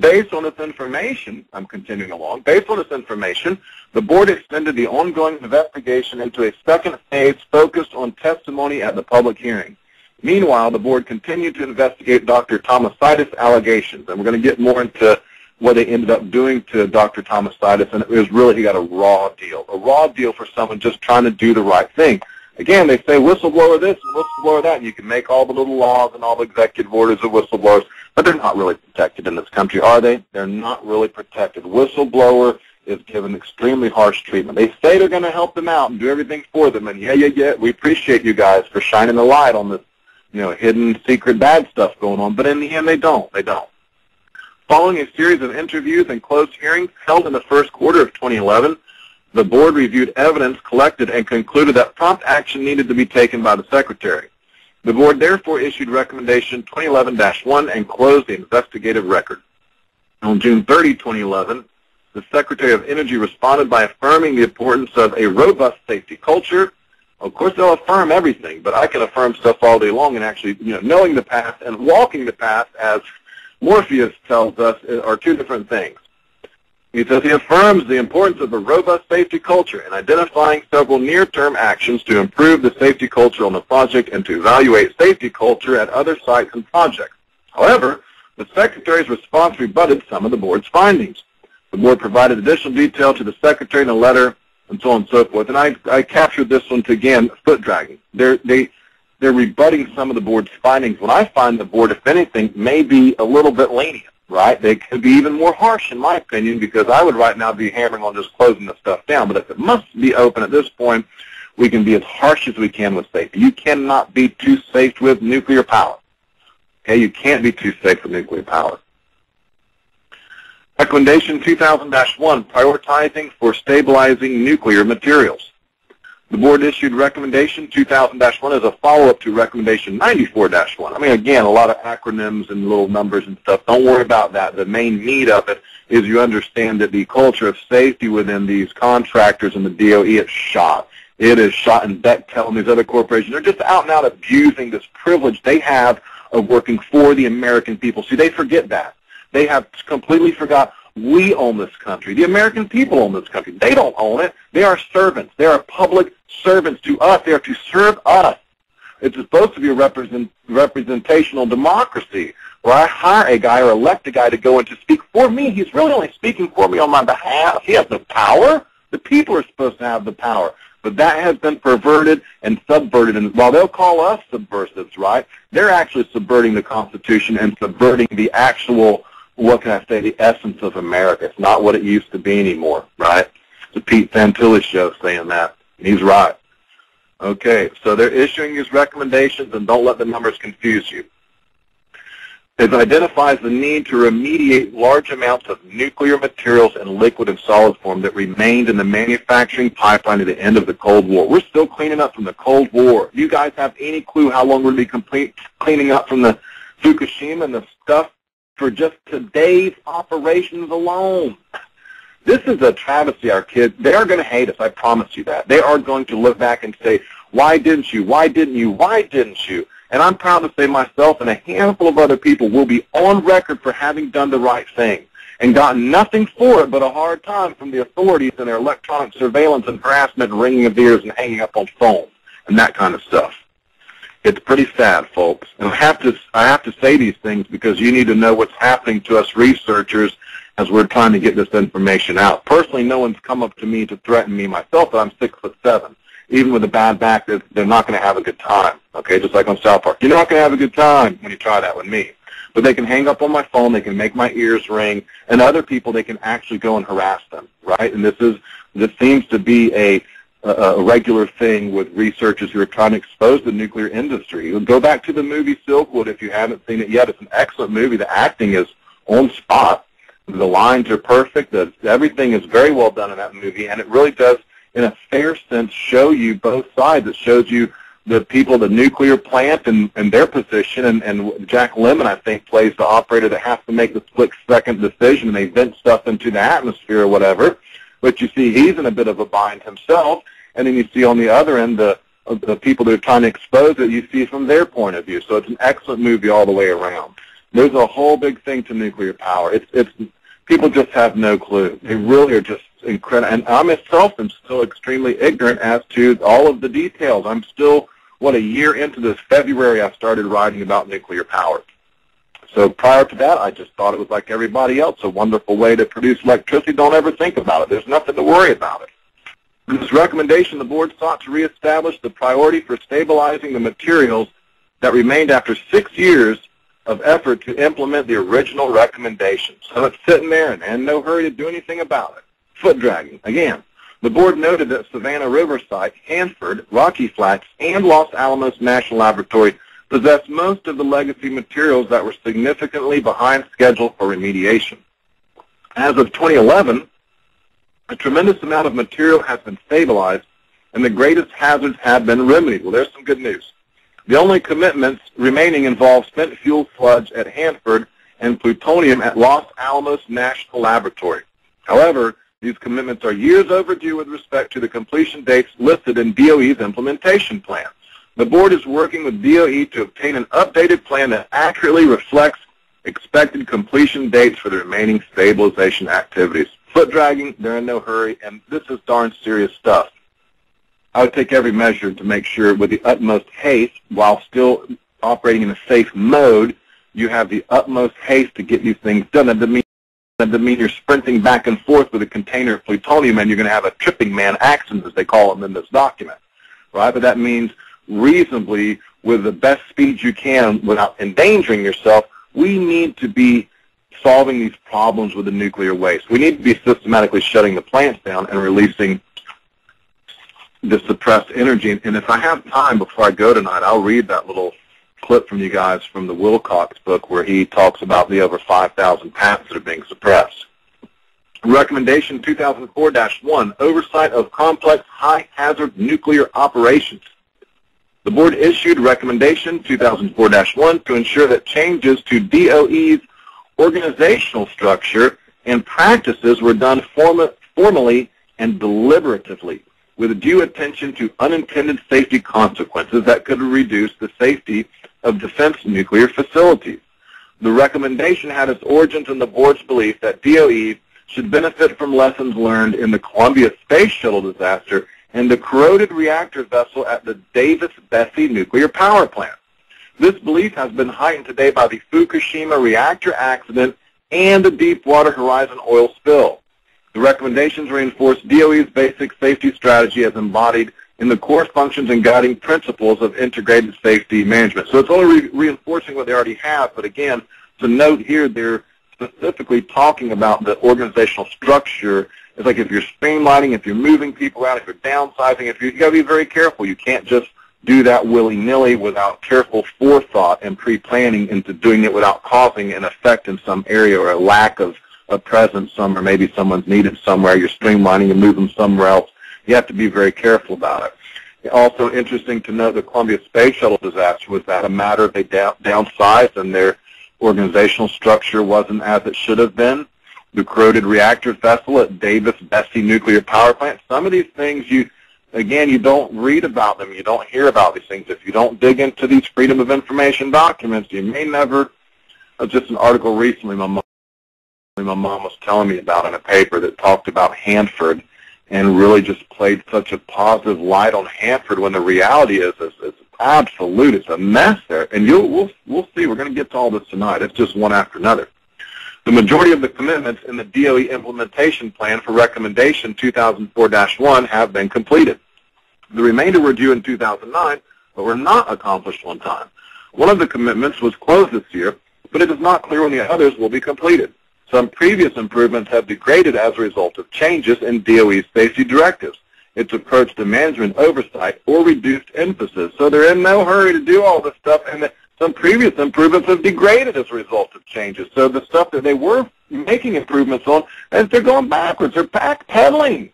Based on this information, I'm continuing along, based on this information, the board extended the ongoing investigation into a second phase focused on testimony at the public hearing. Meanwhile, the board continued to investigate Doctor Tamosaitis' allegations, and we're going to get more into what they ended up doing to Doctor Tamosaitis, and it was really, he got a raw deal, a raw deal for someone just trying to do the right thing. Again, they say whistleblower this and whistleblower that, and you can make all the little laws and all the executive orders of whistleblowers, but they're not really protected in this country, are they? They're not really protected. Whistleblower is given extremely harsh treatment. They say they're going to help them out and do everything for them, and yeah, yeah, yeah, we appreciate you guys for shining the light on this, you know, hidden, secret, bad stuff going on, but in the end, they don't. They don't. Following a series of interviews and closed hearings held in the first quarter of twenty eleven, the board reviewed evidence collected and concluded that prompt action needed to be taken by the Secretary. The board therefore issued recommendation twenty eleven dash one and closed the investigative record. On June thirtieth, twenty eleven, the Secretary of Energy responded by affirming the importance of a robust safety culture. Of course, they'll affirm everything, but I can affirm stuff all day long, and actually, you know, knowing the path and walking the path, as Morpheus tells us, are two different things. He says he affirms the importance of a robust safety culture and identifying several near-term actions to improve the safety culture on the project and to evaluate safety culture at other sites and projects. However, the Secretary's response rebutted some of the board's findings. The board provided additional detail to the Secretary in a letter and so on and so forth. And I, I captured this one to, again, foot-dragging. They're, they, they're rebutting some of the board's findings. When I find the board, if anything, may be a little bit lenient. Right? They could be even more harsh, in my opinion, because I would right now be hammering on just closing the stuff down. But if it must be open at this point, we can be as harsh as we can with safety. You cannot be too safe with nuclear power. Okay, you can't be too safe with nuclear power. Recommendation two thousand dash one, prioritizing for stabilizing nuclear materials. The board issued recommendation two thousand dash one as a follow-up to recommendation ninety-four dash one. I mean, again, a lot of acronyms and little numbers and stuff. Don't worry about that. The main need of it is you understand that the culture of safety within these contractors and the D O E is shot. It is shot, and Bechtel and these other corporations, they're just out and out abusing this privilege they have of working for the American people. See, they forget that. They have completely forgot. We own this country. The American people own this country. They don't own it. They are servants. They are public servants to us. They are to serve us. It's supposed to be a represent, representational democracy where I hire a guy or elect a guy to go in to speak for me. He's really only speaking for me on my behalf. He has no power. The people are supposed to have the power. But that has been perverted and subverted. And while they'll call us subversives, right, they're actually subverting the Constitution and subverting the actual, what can I say, the essence of America. It's not what it used to be anymore, right? It's a Pete Santilli show saying that, and he's right. Okay, so they're issuing these recommendations, and don't let the numbers confuse you. It identifies the need to remediate large amounts of nuclear materials in liquid and solid form that remained in the manufacturing pipeline at the end of the Cold War. We're still cleaning up from the Cold War. Do you guys have any clue how long we're going to be complete cleaning up from the Fukushima and the stuff for just today's operations alone? This is a travesty, our kids. They are going to hate us, I promise you that. They are going to look back and say, why didn't you, why didn't you, why didn't you? And I'm proud to say myself and a handful of other people will be on record for having done the right thing and gotten nothing for it but a hard time from the authorities and their electronic surveillance and harassment and ringing of ears and hanging up on phones and that kind of stuff. It's pretty sad, folks. And I have to I have to say these things because you need to know what's happening to us researchers as we're trying to get this information out. Personally, no one's come up to me to threaten me myself, but I'm six foot seven. Even with a bad back, they're, they're not going to have a good time. Okay, just like on South Park, you're not going to have a good time when you try that with me. But they can hang up on my phone, they can make my ears ring, and other people, they can actually go and harass them, right? And this is, this seems to be a, a, a regular thing with researchers who are trying to expose the nuclear industry. Go back to the movie Silkwood if you haven't seen it yet. It's an excellent movie. The acting is on spot. The lines are perfect. The, everything is very well done in that movie, and it really does, in a fair sense, show you both sides. It shows you the people, the nuclear plant, and, and their position, and, and Jack Lemmon, I think, plays the operator that has to make the split-second decision, and they vent stuff into the atmosphere or whatever. But you see he's in a bit of a bind himself, and then you see on the other end the, the people that are trying to expose it, you see from their point of view. So it's an excellent movie all the way around. There's a whole big thing to nuclear power. It's, it's, people just have no clue. They really are just incredible. And I myself am still extremely ignorant as to all of the details. I'm still... What, a year into this, February, I started writing about nuclear power. So prior to that, I just thought it was like everybody else, a wonderful way to produce electricity. Don't ever think about it. There's nothing to worry about it. In this recommendation, the board sought to reestablish the priority for stabilizing the materials that remained after six years of effort to implement the original recommendation. So it's sitting there and in no hurry to do anything about it. Foot dragging, again. The board noted that Savannah River Site, Hanford, Rocky Flats, and Los Alamos National Laboratory possess most of the legacy materials that were significantly behind schedule for remediation. As of twenty eleven, a tremendous amount of material has been stabilized, and the greatest hazards have been remedied. Well, there's some good news. The only commitments remaining involve spent fuel sludge at Hanford and plutonium at Los Alamos National Laboratory. However, these commitments are years overdue with respect to the completion dates listed in D O E's implementation plan. The board is working with D O E to obtain an updated plan that accurately reflects expected completion dates for the remaining stabilization activities. Foot dragging, they're in no hurry, and this is darn serious stuff. I would take every measure to make sure with the utmost haste, while still operating in a safe mode, you have the utmost haste to get these things done. And the That doesn't mean you're sprinting back and forth with a container of plutonium and you're going to have a tripping man accident, as they call them in this document, right? But that means reasonably, with the best speed you can without endangering yourself, we need to be solving these problems with the nuclear waste. We need to be systematically shutting the plants down and releasing the suppressed energy. And if I have time before I go tonight, I'll read that little clip from you guys from the Wilcox book where he talks about the over five thousand patents that are being suppressed. Recommendation two thousand four dash one, Oversight of Complex High-Hazard Nuclear Operations. The board issued recommendation two thousand four dash one to ensure that changes to D O E's organizational structure and practices were done form formally and deliberatively, with due attention to unintended safety consequences that could reduce the safety of defense nuclear facilities. The recommendation had its origins in the board's belief that D O E should benefit from lessons learned in the Columbia Space Shuttle disaster and the corroded reactor vessel at the Davis-Bessie nuclear power plant. This belief has been heightened today by the Fukushima reactor accident and the Deepwater Horizon oil spill. The recommendations reinforce D O E's basic safety strategy as embodied in the core functions and guiding principles of integrated safety management. So it's only re reinforcing what they already have, but again, to note here, they're specifically talking about the organizational structure. It's like if you're streamlining, if you're moving people out, if you're downsizing, if you're, you got to be very careful. You can't just do that willy-nilly without careful forethought and pre-planning into doing it without causing an effect in some area or a lack of a presence somewhere, maybe someone's needed somewhere, you're streamlining and moving somewhere else. You have to be very careful about it. Also interesting to note, the Columbia Space Shuttle disaster was that a matter they down, downsized and their organizational structure wasn't as it should have been. The corroded reactor vessel at Davis-Bessie nuclear power plant. Some of these things, you again, you don't read about them, you don't hear about these things. If you don't dig into these Freedom of Information documents, you may never. Uh, just an article recently, my mom My mom was telling me about in a paper that talked about Hanford and really just played such a positive light on Hanford when the reality is it's, it's absolute. It's a mess there. And you'll, we'll, we'll see. We're going to get to all this tonight. It's just one after another. The majority of the commitments in the D O E implementation plan for recommendation two thousand four dash one have been completed. The remainder were due in two thousand nine, but were not accomplished on time. One of the commitments was closed this year, but it is not clear when the others will be completed. Some previous improvements have degraded as a result of changes in D O E's safety directives, its approach to management oversight, or reduced emphasis. So they're in no hurry to do all this stuff, and some previous improvements have degraded as a result of changes. So the stuff that they were making improvements on, as they're going backwards, they're backpedaling.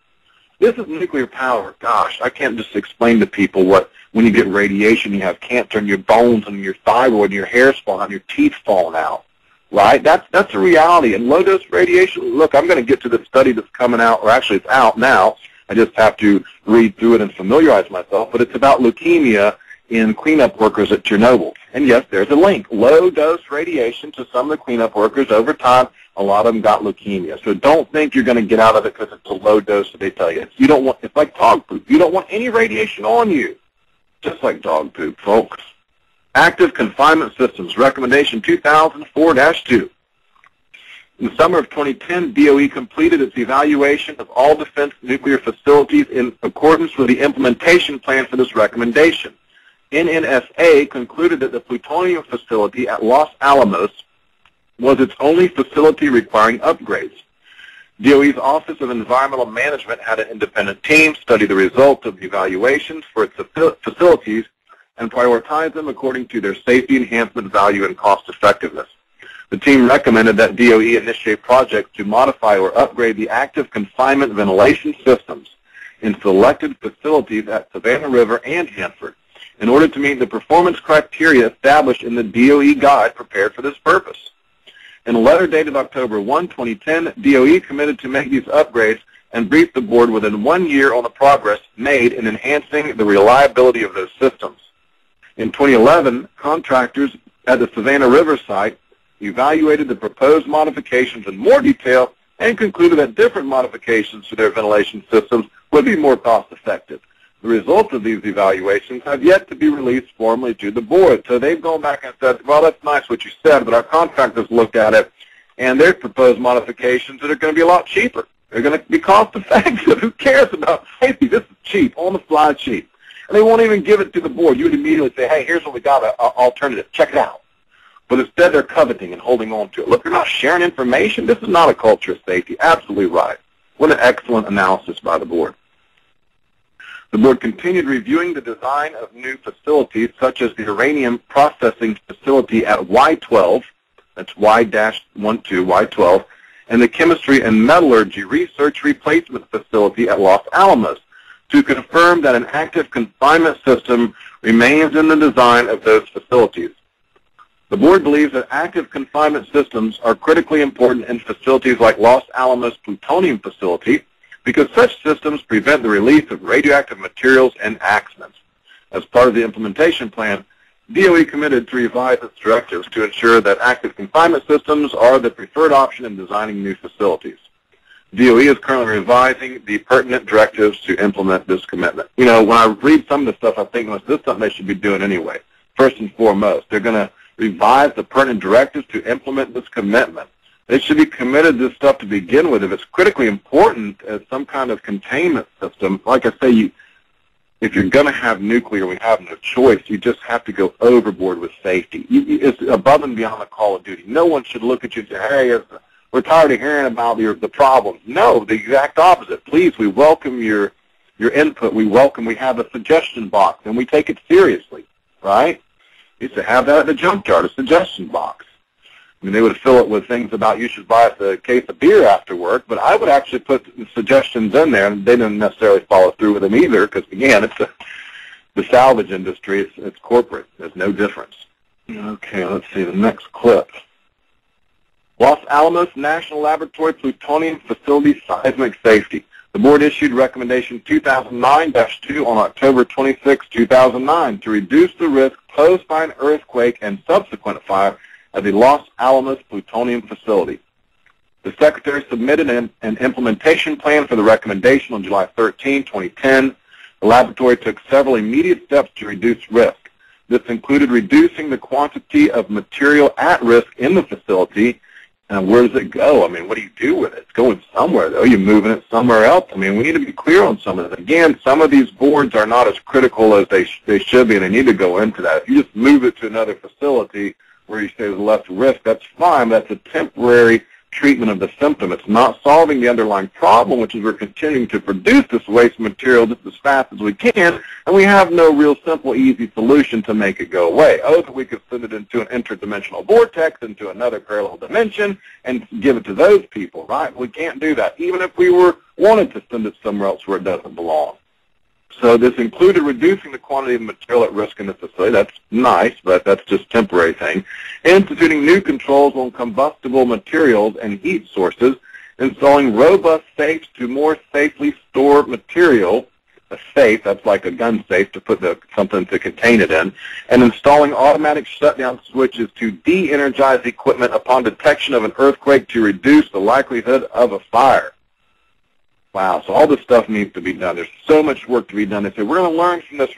This is nuclear power. Gosh, I can't just explain to people what, when you get radiation, you have cancer in your bones and your thyroid and your hair's falling out and your teeth falling out, right? That's, that's the reality. And low-dose radiation, look, I'm going to get to the study that's coming out, or actually it's out now. I just have to read through it and familiarize myself. But it's about leukemia in cleanup workers at Chernobyl. And yes, there's a link. Low-dose radiation to some of the cleanup workers over time. A lot of them got leukemia. So don't think you're going to get out of it because it's a low dose that they tell you. You don't want, it's like dog poop. You don't want any radiation on you. Just like dog poop, folks. Active Confinement Systems, Recommendation two thousand four dash two. In the summer of twenty ten, D O E completed its evaluation of all defense nuclear facilities in accordance with the implementation plan for this recommendation. N N S A concluded that the plutonium facility at Los Alamos was its only facility requiring upgrades. D O E's Office of Environmental Management had an independent team study the results of the evaluations for its facilities and prioritize them according to their safety enhancement value and cost effectiveness. The team recommended that D O E initiate projects to modify or upgrade the active confinement ventilation systems in selected facilities at Savannah River and Hanford in order to meet the performance criteria established in the D O E guide prepared for this purpose. In a letter dated October first, twenty ten, D O E committed to make these upgrades and briefed the board within one year on the progress made in enhancing the reliability of those systems. In twenty eleven, contractors at the Savannah River site evaluated the proposed modifications in more detail and concluded that different modifications to their ventilation systems would be more cost-effective. The results of these evaluations have yet to be released formally to the board. So they've gone back and said, well, that's nice what you said, but our contractors looked at it, and they've proposed modifications that are going to be a lot cheaper. They're going to be cost-effective. Who cares about safety? This is cheap, on-the-fly cheap. And they won't even give it to the board. You would immediately say, hey, here's what we got, an alternative. Check it out. But instead, they're coveting and holding on to it. Look, they're not sharing information. This is not a culture of safety. Absolutely right. What an excellent analysis by the board. The board continued reviewing the design of new facilities, such as the Uranium Processing Facility at Y twelve, that's Y twelve, and the Chemistry and Metallurgy Research Replacement Facility at Los Alamos, to confirm that an active confinement system remains in the design of those facilities. The board believes that active confinement systems are critically important in facilities like Los Alamos Plutonium Facility because such systems prevent the release of radioactive materials and accidents. As part of the implementation plan, D O E committed to revise its directives to ensure that active confinement systems are the preferred option in designing new facilities. D O E is currently revising the pertinent directives to implement this commitment. You know, when I read some of this stuff, I think, well, this is something they should be doing anyway. First and foremost, they're going to revise the pertinent directives to implement this commitment. They should be committed to this stuff to begin with. If it's critically important as some kind of containment system, like I say, you, if you're going to have nuclear, we have no choice. You just have to go overboard with safety. You, it's above and beyond the call of duty. No one should look at you and say, hey, we're tired of hearing about your, the problems. No, the exact opposite. Please, we welcome your, your input. We welcome, we have a suggestion box, and we take it seriously, right? Used to have that at the junkyard, a suggestion box. I mean, they would fill it with things about you should buy us a case of beer after work, but I would actually put suggestions in there, and they didn't necessarily follow through with them either because, again, it's a, the salvage industry, it's, it's corporate. There's no difference. Okay, let's see the next clip. Los Alamos National Laboratory Plutonium Facility Seismic Safety. The board issued recommendation two thousand nine dash two on October twenty-sixth, two thousand nine to reduce the risk posed by an earthquake and subsequent fire at the Los Alamos Plutonium Facility. The Secretary submitted an, an implementation plan for the recommendation on July thirteenth, twenty ten. The laboratory took several immediate steps to reduce risk. This included reducing the quantity of material at risk in the facility. And where does it go? I mean, what do you do with it? It's going somewhere, though. You're moving it somewhere else. I mean, we need to be clear on some of this. Again, some of these boards are not as critical as they, sh they should be, and they need to go into that. If you just move it to another facility, where you say there's less risk, that's fine. That's a temporary treatment of the symptom. It's not solving the underlying problem, which is we're continuing to produce this waste material just as fast as we can, and we have no real simple, easy solution to make it go away. Oh, that we could send it into an interdimensional vortex, into another parallel dimension, and give it to those people, right? We can't do that, even if we were wanted to send it somewhere else where it doesn't belong. So this included reducing the quantity of material at risk in the facility. That's nice, but that's just a temporary thing. Instituting new controls on combustible materials and heat sources. Installing robust safes to more safely store material. A safe, that's like a gun safe, to put the, something to contain it in. And installing automatic shutdown switches to de-energize equipment upon detection of an earthquake to reduce the likelihood of a fire. Wow, so all this stuff needs to be done. There's so much work to be done. They say, we're going to learn from this.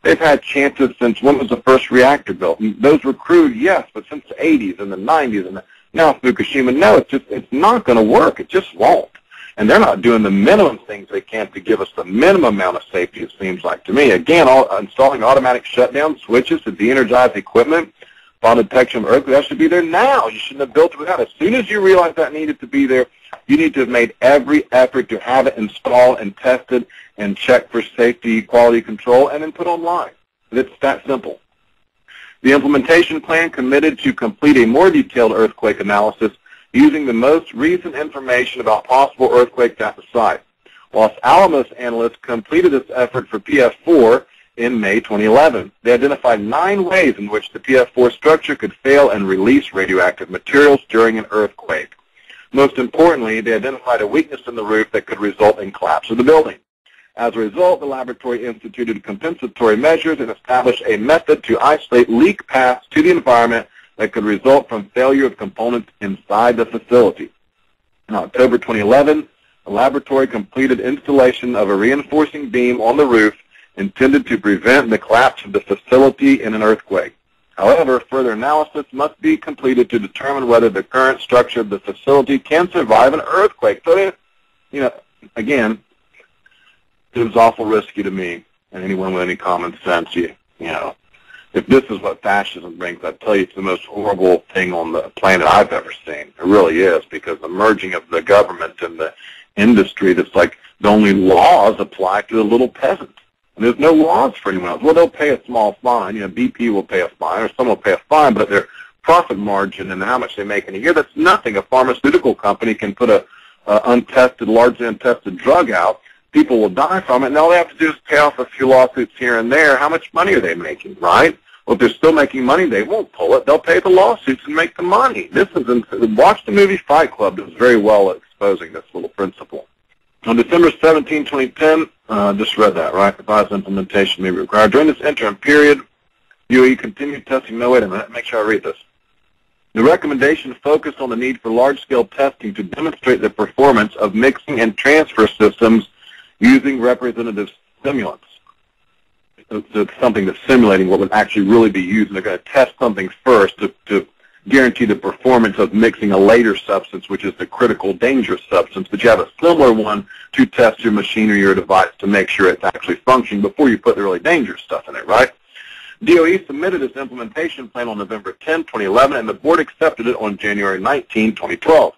They've had chances since when was the first reactor built? And those were crude, yes, but since the eighties and the nineties and the, now Fukushima, no, it's just it's not going to work. It just won't. And they're not doing the minimum things they can to give us the minimum amount of safety, it seems like to me. Again, all, installing automatic shutdown switches to de-energize equipment, upon detection of earthquake, that should be there now. You shouldn't have built it without. As soon as you realize that needed to be there, you need to have made every effort to have it installed and tested and checked for safety, quality control, and then put online. It's that simple. The implementation plan committed to complete a more detailed earthquake analysis using the most recent information about possible earthquakes at the site. Los Alamos analysts completed this effort for P F four in May twenty eleven. They identified nine ways in which the P F four structure could fail and release radioactive materials during an earthquake. Most importantly, they identified a weakness in the roof that could result in collapse of the building. As a result, the laboratory instituted compensatory measures and established a method to isolate leak paths to the environment that could result from failure of components inside the facility. In October twenty eleven, the laboratory completed installation of a reinforcing beam on the roof intended to prevent the collapse of the facility in an earthquake. However, further analysis must be completed to determine whether the current structure of the facility can survive an earthquake. So, you know, again, it was awful risky to me and anyone with any common sense. You, you know, if this is what fascism brings, I tell you, it's the most horrible thing on the planet I've ever seen. It really is, because the merging of the government and the industry, that's like the only laws apply to the little peasant. There's no laws for anyone else. Well, they'll pay a small fine. You know, B P will pay a fine, or someone will pay a fine, but their profit margin and how much they make in a year, that's nothing. A pharmaceutical company can put a uh, untested, largely untested drug out. People will die from it, and all they have to do is pay off a few lawsuits here and there. How much money are they making, right? Well, if they're still making money, they won't pull it. They'll pay the lawsuits and make the money. This is insane. Watch the movie Fight Club. It was very well exposing this little principle. On December seventeenth, twenty ten, uh, just read that, right? Advised implementation may be required. During this interim period, U A E continued testing. No, wait a minute. Make sure I read this. The recommendation focused on the need for large-scale testing to demonstrate the performance of mixing and transfer systems using representative stimulants. So it's something that's simulating what would actually really be used. And they're going to test something first to, to guarantee the performance of mixing a later substance, which is the critical danger substance, but you have a similar one to test your machine or your device to make sure it's actually functioning before you put the really dangerous stuff in it, right? D O E submitted its implementation plan on November tenth, twenty eleven, and the board accepted it on January nineteenth, twenty twelve.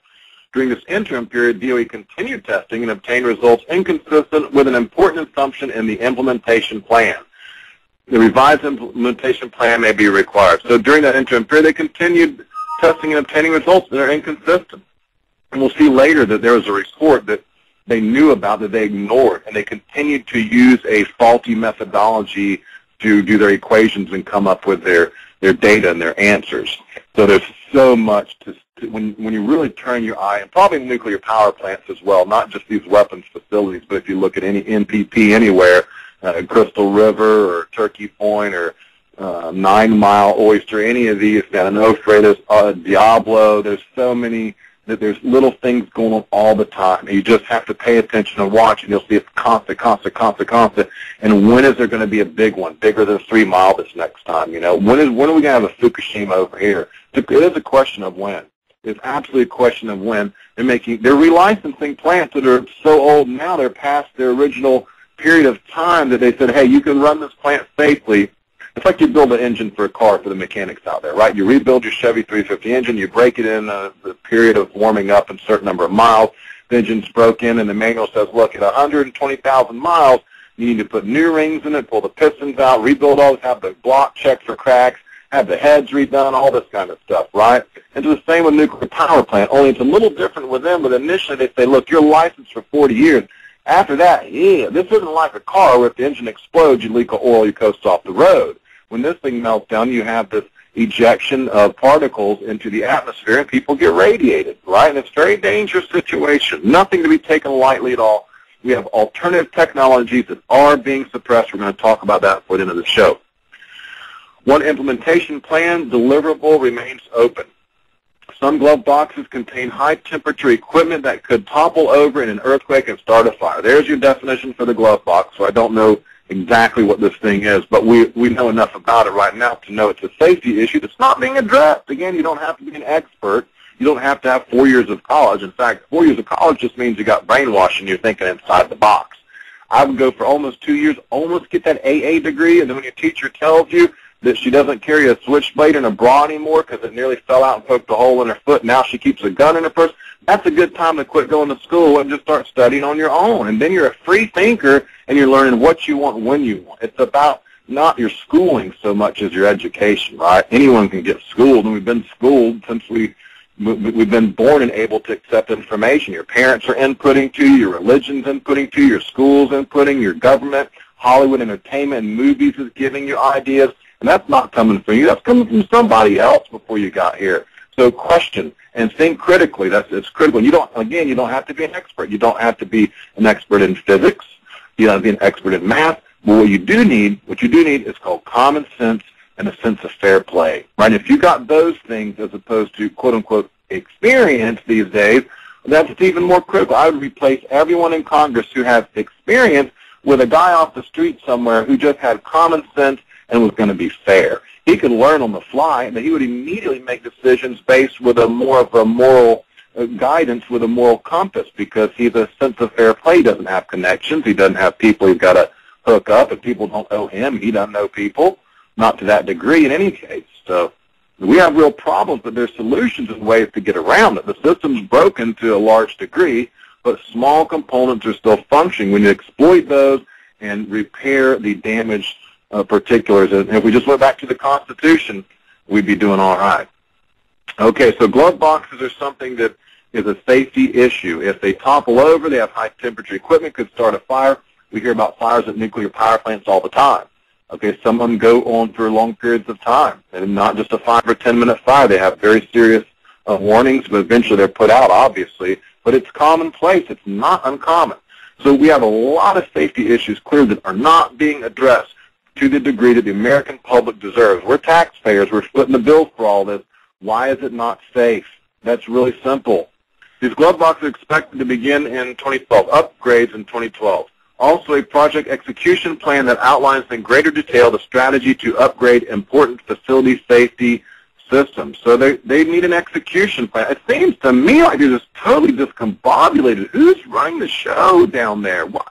During this interim period, D O E continued testing and obtained results inconsistent with an important assumption in the implementation plan. The revised implementation plan may be required. So during that interim period, they continued testing and obtaining results that are inconsistent. And we'll see later that there was a report that they knew about that they ignored, and they continued to use a faulty methodology to do their equations and come up with their, their data and their answers. So there's so much to, to when, when you really turn your eye, and probably nuclear power plants as well, not just these weapons facilities, but if you look at any N P P anywhere, Uh, Crystal River or Turkey Point or uh, Nine Mile Oyster, any of these, I know there's uh, Diablo, there's so many, that there's little things going on all the time. You just have to pay attention and watch, and you'll see it's constant, constant, constant, constant. And when is there going to be a big one, bigger than Three Mile this next time? You know, when is when are we going to have a Fukushima over here? It is a question of when. It's absolutely a question of when. They're making, they're relicensing plants that are so old now they're past their original period of time that they said, hey, you can run this plant safely, It's like you build an engine for a car for the mechanics out there, right? You rebuild your Chevy three fifty engine, you break it in a, a period of warming up a certain number of miles, the engine's broken, and the manual says, look, at one hundred twenty thousand miles, you need to put new rings in it, pull the pistons out, rebuild all this, have the block checked for cracks, have the heads redone, all this kind of stuff, right? And do the same with nuclear power plant, only it's a little different with them, but initially they say, look, you're licensed for forty years. After that, yeah, this isn't like a car where if the engine explodes, you leak oil, you coast off the road. When this thing melts down, you have this ejection of particles into the atmosphere, and people get radiated, right? And it's a very dangerous situation, nothing to be taken lightly at all. We have alternative technologies that are being suppressed. We're going to talk about that for the end of the show. One implementation plan deliverable remains open. Some glove boxes contain high-temperature equipment that could topple over in an earthquake and start a fire. There's your definition for the glove box, so I don't know exactly what this thing is, but we, we know enough about it right now to know it's a safety issue that's not being addressed. Again, you don't have to be an expert. You don't have to have four years of college. In fact, four years of college just means you got brainwashed and you're thinking inside the box. I would go for almost two years, almost get that A A degree, and then when your teacher tells you that she doesn't carry a switchblade in her bra anymore because it nearly fell out and poked a hole in her foot. Now she keeps a gun in her purse. That's a good time to quit going to school and just start studying on your own. And then you're a free thinker, and you're learning what you want when you want. It's about not your schooling so much as your education, right? Anyone can get schooled, and we've been schooled since we, we've been born and able to accept information. Your parents are inputting to you, your religion's inputting to you, your school's inputting, your government, Hollywood entertainment, and movies is giving you ideas. And that's not coming from you. That's coming from somebody else before you got here. So question and think critically. That's it's critical. You don't again. You don't have to be an expert. You don't have to be an expert in physics. You don't have to be an expert in math. But what you do need, what you do need, is called common sense and a sense of fair play. Right? If you got those things as opposed to quote unquote experience these days, that's even more critical. I would replace everyone in Congress who has experience with a guy off the street somewhere who just had common sense and was going to be fair. He could learn on the fly, and he would immediately make decisions based with a more of a moral uh, guidance, with a moral compass, because he's a sense of fair play. He doesn't have connections. He doesn't have people he's got to hook up, and people don't know him. He doesn't know people, not to that degree in any case. So we have real problems, but there's solutions and ways to get around it. The system's broken to a large degree, but small components are still functioning. We need to exploit those and repair the damage Uh, particulars. And if we just went back to the Constitution, we'd be doing all right. Okay, so glove boxes are something that is a safety issue. If they topple over, they have high-temperature equipment, could start a fire. We hear about fires at nuclear power plants all the time. Okay, some of them go on for long periods of time, and not just a five or ten minute fire. They have very serious uh, warnings, but eventually they're put out, obviously. But it's commonplace. It's not uncommon. So we have a lot of safety issues, clearly, that are not being addressed to the degree that the American public deserves. We're taxpayers. We're splitting the bill for all this. Why is it not safe? That's really simple. These glove boxes are expected to begin in twenty twelve, upgrades in twenty twelve. Also, a project execution plan that outlines in greater detail the strategy to upgrade important facility safety systems. So they, they need an execution plan. It seems to me like they're just totally discombobulated. Who's running the show down there? Why?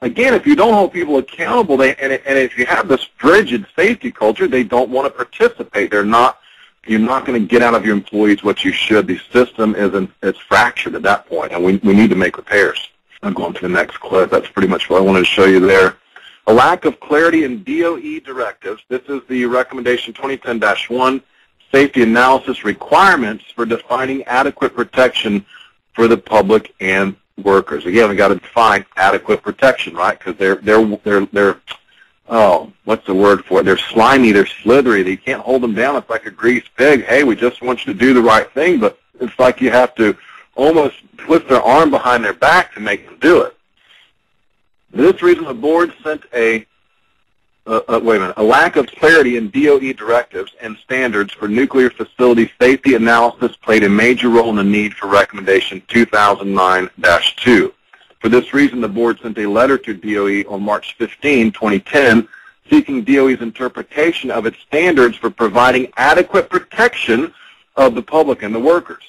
Again, if you don't hold people accountable, they, and, and if you have this frigid safety culture, they don't want to participate. They're not. You're not going to get out of your employees what you should. The system is in, it's fractured at that point, and we, we need to make repairs. I'm going to the next clip. That's pretty much what I wanted to show you there. A lack of clarity in D O E directives. This is the recommendation twenty ten dash one, safety analysis requirements for defining adequate protection for the public and workers. Again, we got to define adequate protection, right? Because they're they're they're they're oh, what's the word for it? They're slimy, they're slithery. They can't hold them down. It's like a greased pig. Hey, we just want you to do the right thing, but it's like you have to almost twist their arm behind their back to make them do it. For this reason, the board sent a uh, uh, wait a minute a lack of clarity in D O E directives and standards for nuclear facility safety analysis played a major role in the need for recommendation two thousand nine dash two. For this reason, the board sent a letter to D O E on March fifteenth twenty ten, seeking D O E's interpretation of its standards for providing adequate protection of the public and the workers.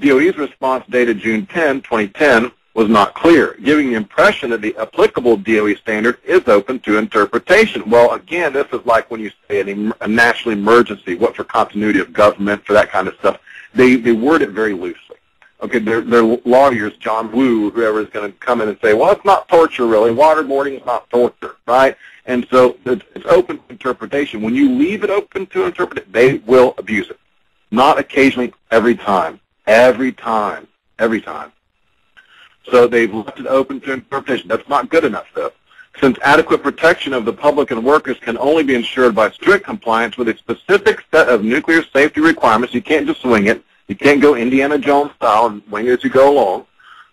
D O E's response dated June tenth twenty ten, was not clear, giving the impression that the applicable D O E standard is open to interpretation. Well, again, this is like when you say an, a national emergency, what for continuity of government, for that kind of stuff. They, they word it very loosely. Okay, their, their lawyers, John Woo, whoever is going to come in and say, well, it's not torture, really. Waterboarding is not torture, right? And so it's, it's open to interpretation. When you leave it open to interpret it, they will abuse it. Not occasionally, every time. Every time. Every time. So they've left it open to interpretation. That's not good enough, though, since adequate protection of the public and workers can only be ensured by strict compliance with a specific set of nuclear safety requirements. You can't just swing it. You can't go Indiana Jones style and wing it as you go along.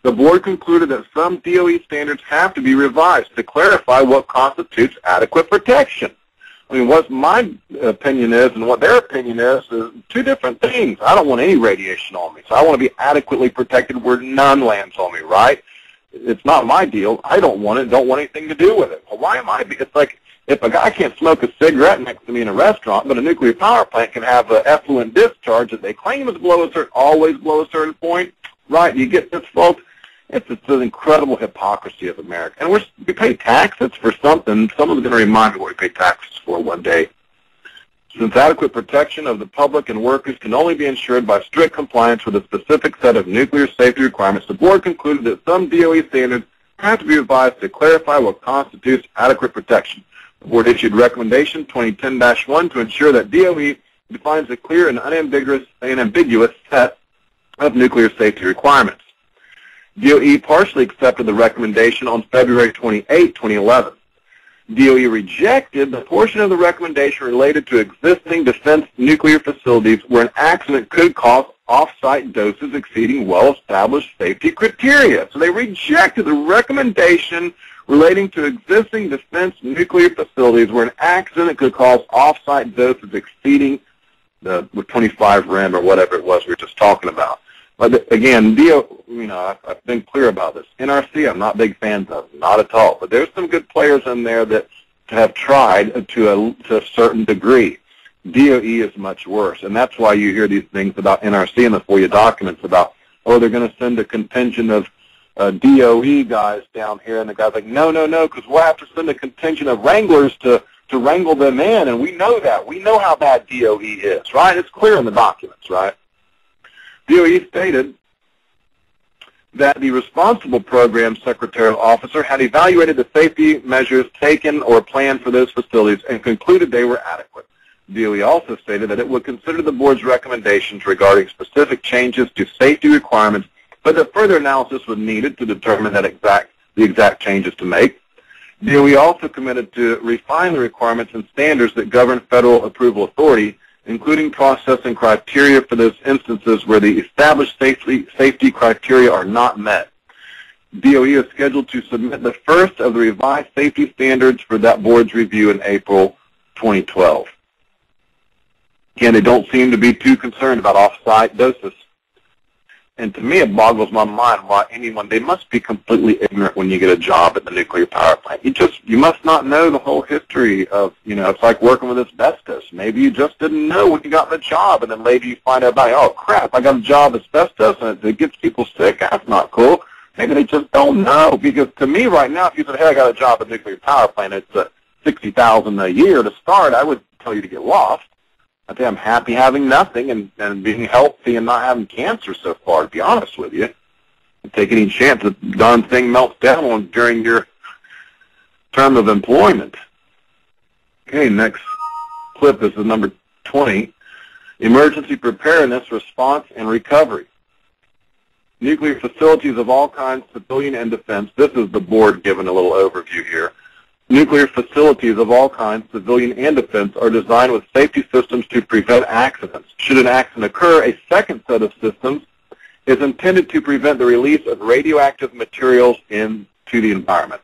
The board concluded that some D O E standards have to be revised to clarify what constitutes adequate protection. I mean, what my opinion is and what their opinion is is two different things. I don't want any radiation on me, so I want to be adequately protected where none lands on me, right? It's not my deal. I don't want it. Don't want anything to do with it. Well, why am I? It's like if a guy can't smoke a cigarette next to me in a restaurant, but a nuclear power plant can have an effluent discharge that they claim is below a certain, always below a certain point, right? You get this, folks. It's just an incredible hypocrisy of America. And we're, we pay taxes for something. Someone's going to remind me what we pay taxes for one day. Since adequate protection of the public and workers can only be ensured by strict compliance with a specific set of nuclear safety requirements, the board concluded that some D O E standards have to be revised to clarify what constitutes adequate protection. The board issued recommendation twenty ten dash one to ensure that D O E defines a clear and unambiguous, unambiguous set of nuclear safety requirements. D O E partially accepted the recommendation on February twenty-eighth, twenty eleven. D O E rejected the portion of the recommendation related to existing defense nuclear facilities where an accident could cause off-site doses exceeding well-established safety criteria. So they rejected the recommendation relating to existing defense nuclear facilities where an accident could cause off-site doses exceeding the twenty-five rem or whatever it was we were just talking about. But again, D O, you know, I've been clear about this. N R C, I'm not big fans of, not at all. But there's some good players in there that have tried to a, to a certain degree. D O E is much worse, and that's why you hear these things about N R C in the FOIA documents about, oh, they're going to send a contingent of uh, D O E guys down here, and the guy's like, no, no, no, because we'll have to send a contingent of wranglers to, to wrangle them in, and we know that. We know how bad D O E is, right? It's clear in the documents, right? D O E stated that the responsible program secretarial officer had evaluated the safety measures taken or planned for those facilities and concluded they were adequate. D O E also stated that it would consider the board's recommendations regarding specific changes to safety requirements, but that further analysis was needed to determine that exact, the exact changes to make. D O E also committed to refine the requirements and standards that govern federal approval authority, including processing criteria for those instances where the established safety, safety criteria are not met. D O E is scheduled to submit the first of the revised safety standards for that board's review in April twenty twelve. Again, they don't seem to be too concerned about off-site doses. And to me, it boggles my mind why anyone, they must be completely ignorant when you get a job at the nuclear power plant. You just, you must not know the whole history of, you know, it's like working with asbestos. Maybe you just didn't know when you got the job, and then later you find out about, oh, crap, I got a job at asbestos, and it gets people sick. That's not cool. Maybe they just don't know, because to me right now, if you said, hey, I got a job at a nuclear power plant, it's uh, sixty thousand dollars a year to start, I would tell you to get lost. I think I'm happy having nothing and, and being healthy and not having cancer so far, to be honest with you. I take any chance that the darn thing melts down on during your term of employment. Okay, next clip is the number twenty. Emergency preparedness, response, and recovery. Nuclear facilities of all kinds, civilian and defense. This is the board giving a little overview here. Nuclear facilities of all kinds, civilian and defense, are designed with safety systems to prevent accidents. Should an accident occur, a second set of systems is intended to prevent the release of radioactive materials into the environment.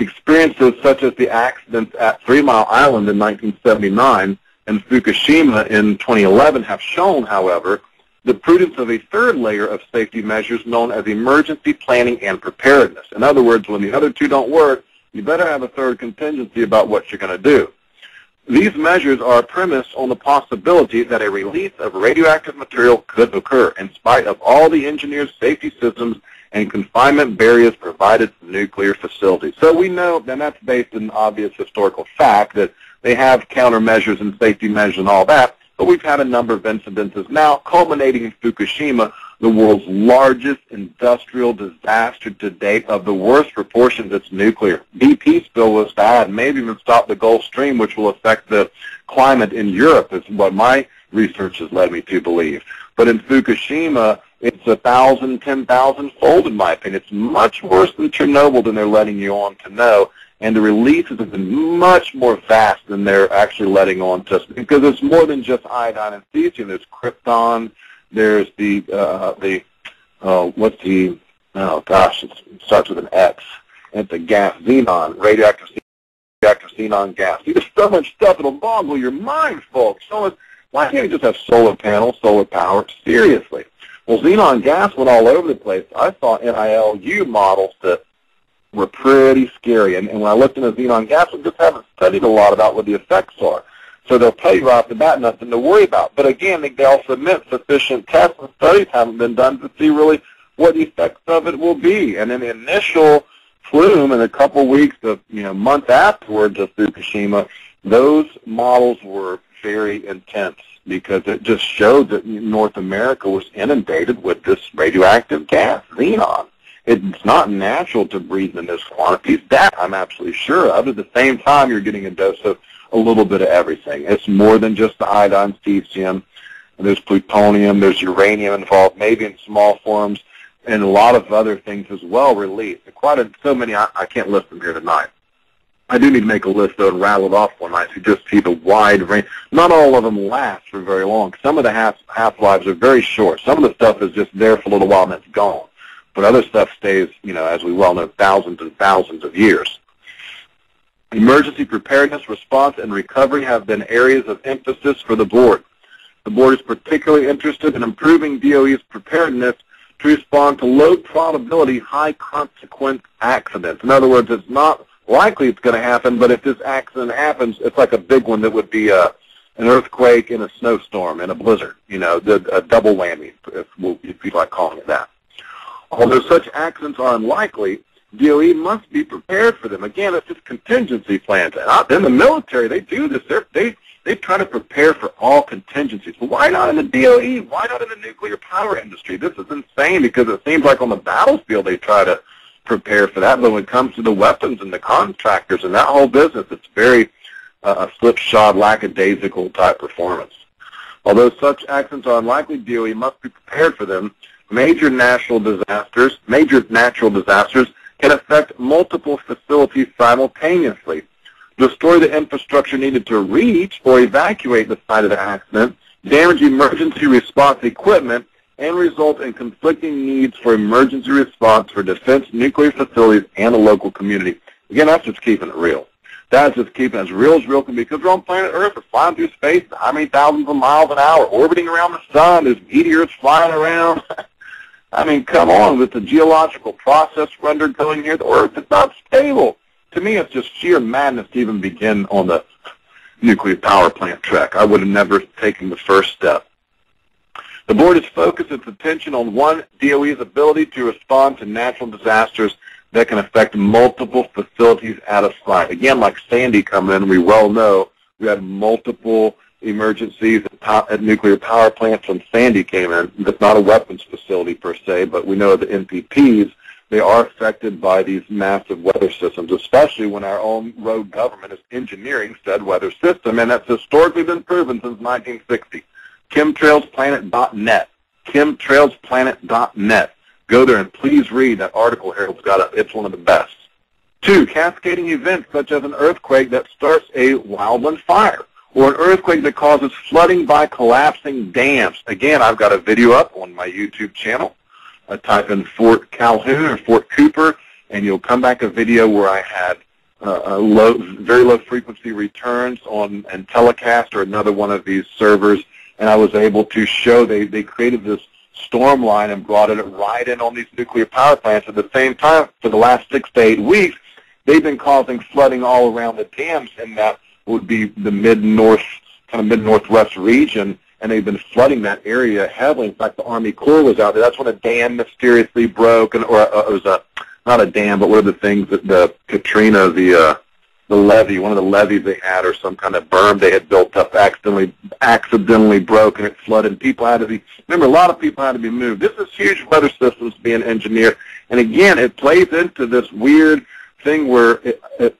Experiences such as the accidents at Three Mile Island in nineteen seventy-nine and Fukushima in twenty eleven have shown, however, the prudence of a third layer of safety measures known as emergency planning and preparedness. In other words, when the other two don't work, you better have a third contingency about what you're going to do. These measures are premised on the possibility that a release of radioactive material could occur in spite of all the engineers' safety systems and confinement barriers provided to nuclear facilities. So we know, and that's based on obvious historical fact, that they have countermeasures and safety measures and all that, but we've had a number of incidences now, culminating in Fukushima, the world's largest industrial disaster to date, of the worst proportions that's nuclear. B P spill was bad, maybe even stopped the Gulf Stream, which will affect the climate in Europe, is what my research has led me to believe. But in Fukushima, it's a thousand, ten thousand fold, in my opinion. It's much worse than Chernobyl than they're letting you on to know, and the releases have been much more vast than they're actually letting on to, because it's more than just iodine and cesium. There's krypton. There's the uh, the uh, what's the oh gosh, it starts with an X. It's a gas, xenon, radioactive, radioactive xenon gas. There's so much stuff it'll boggle your mind, folks. So much. Why can't we just have solar panels, solar power? Seriously. Well, xenon gas went all over the place. I saw N I L U models that were pretty scary. And, and when I looked into xenon gas, we just haven't studied a lot about what the effects are. So they'll tell you right off the bat nothing to worry about. But again, they, they'll submit sufficient tests and studies haven't been done to see really what the effects of it will be. And in the initial plume, in a couple weeks of, you know, month afterwards of Fukushima, those models were very intense, because it just showed that North America was inundated with this radioactive gas, xenon. It's not natural to breathe in those quantities. That I'm absolutely sure of. At the same time, you're getting a dose of a little bit of everything. It's more than just the iodine, cesium. There's plutonium. There's uranium involved, maybe in small forms, and a lot of other things as well released. Quite a, so many, I, I can't list them here tonight. I do need to make a list, though, and rattle it off one night to just see the wide range. Not all of them last for very long. Some of the half, half-lives are very short. Some of the stuff is just there for a little while and it's gone. But other stuff stays, you know, as we well know, thousands and thousands of years. Emergency preparedness, response, and recovery have been areas of emphasis for the board. The board is particularly interested in improving D O E's preparedness to respond to low-probability, high-consequence accidents. In other words, it's not likely it's going to happen, but if this accident happens, it's like a big one that would be a, an earthquake and a snowstorm and a blizzard, you know, the, a double whammy, if, if you like calling it that. Although such accidents are unlikely, D O E must be prepared for them. Again, it's just contingency plans. And in the military, they do this. They're, they, they try to prepare for all contingencies. But why not in the D O E? Why not in the nuclear power industry? This is insane, because it seems like on the battlefield they try to prepare for that, but when it comes to the weapons and the contractors and that whole business, it's very uh, a slipshod, lackadaisical type performance. Although such accidents are unlikely, D O E must be prepared for them. Major national disasters, major natural disasters can affect multiple facilities simultaneously, destroy the infrastructure needed to reach or evacuate the site of the accident, damage emergency response equipment, and result in conflicting needs for emergency response for defense, nuclear facilities, and the local community. Again, that's just keeping it real. That's just keeping it as real as real can be, because we're on planet Earth. We're flying through space how many thousands of miles an hour, orbiting around the sun. There's meteors flying around. I mean, come on, with the geological process we're undergoing here, the Earth is not stable. To me, it's just sheer madness to even begin on the nuclear power plant track. I would have never taken the first step. The board has focused its attention on one, D O E's ability to respond to natural disasters that can affect multiple facilities at a site. Again, like Sandy coming in, we well know we had multiple emergencies at, at nuclear power plants when Sandy came in. That's not a weapons facility per se, but we know the N P Ps, they are affected by these massive weather systems, especially when our own rogue government is engineering said weather system, and that's historically been proven since nineteen sixty. chemtrails planet dot net, chemtrails planet dot net. Go there and please read that article Harold's got up. It's one of the best. Two, cascading events such as an earthquake that starts a wildland fire or an earthquake that causes flooding by collapsing dams. Again, I've got a video up on my YouTube channel. I type in Fort Calhoun or Fort Cooper, and you'll come back a video where I had Uh, a low, very low frequency returns on and telecast or another one of these servers, and I was able to show they, they created this storm line and brought it right in on these nuclear power plants. At the same time, for the last six to eight weeks, they've been causing flooding all around the dams, and that would be the mid-north, kind of mid-northwest region, and they've been flooding that area heavily. In fact, the Army Corps was out there. That's when a dam mysteriously broke, and or uh, it was a not a dam, but one of the things that the Katrina, the uh, the levee, one of the levees they had, or some kind of berm they had built up, accidentally accidentally broke, and it flooded. People had to be remember a lot of people had to be moved. This is huge weather systems being engineered, and again, it plays into this weird thing where it, it,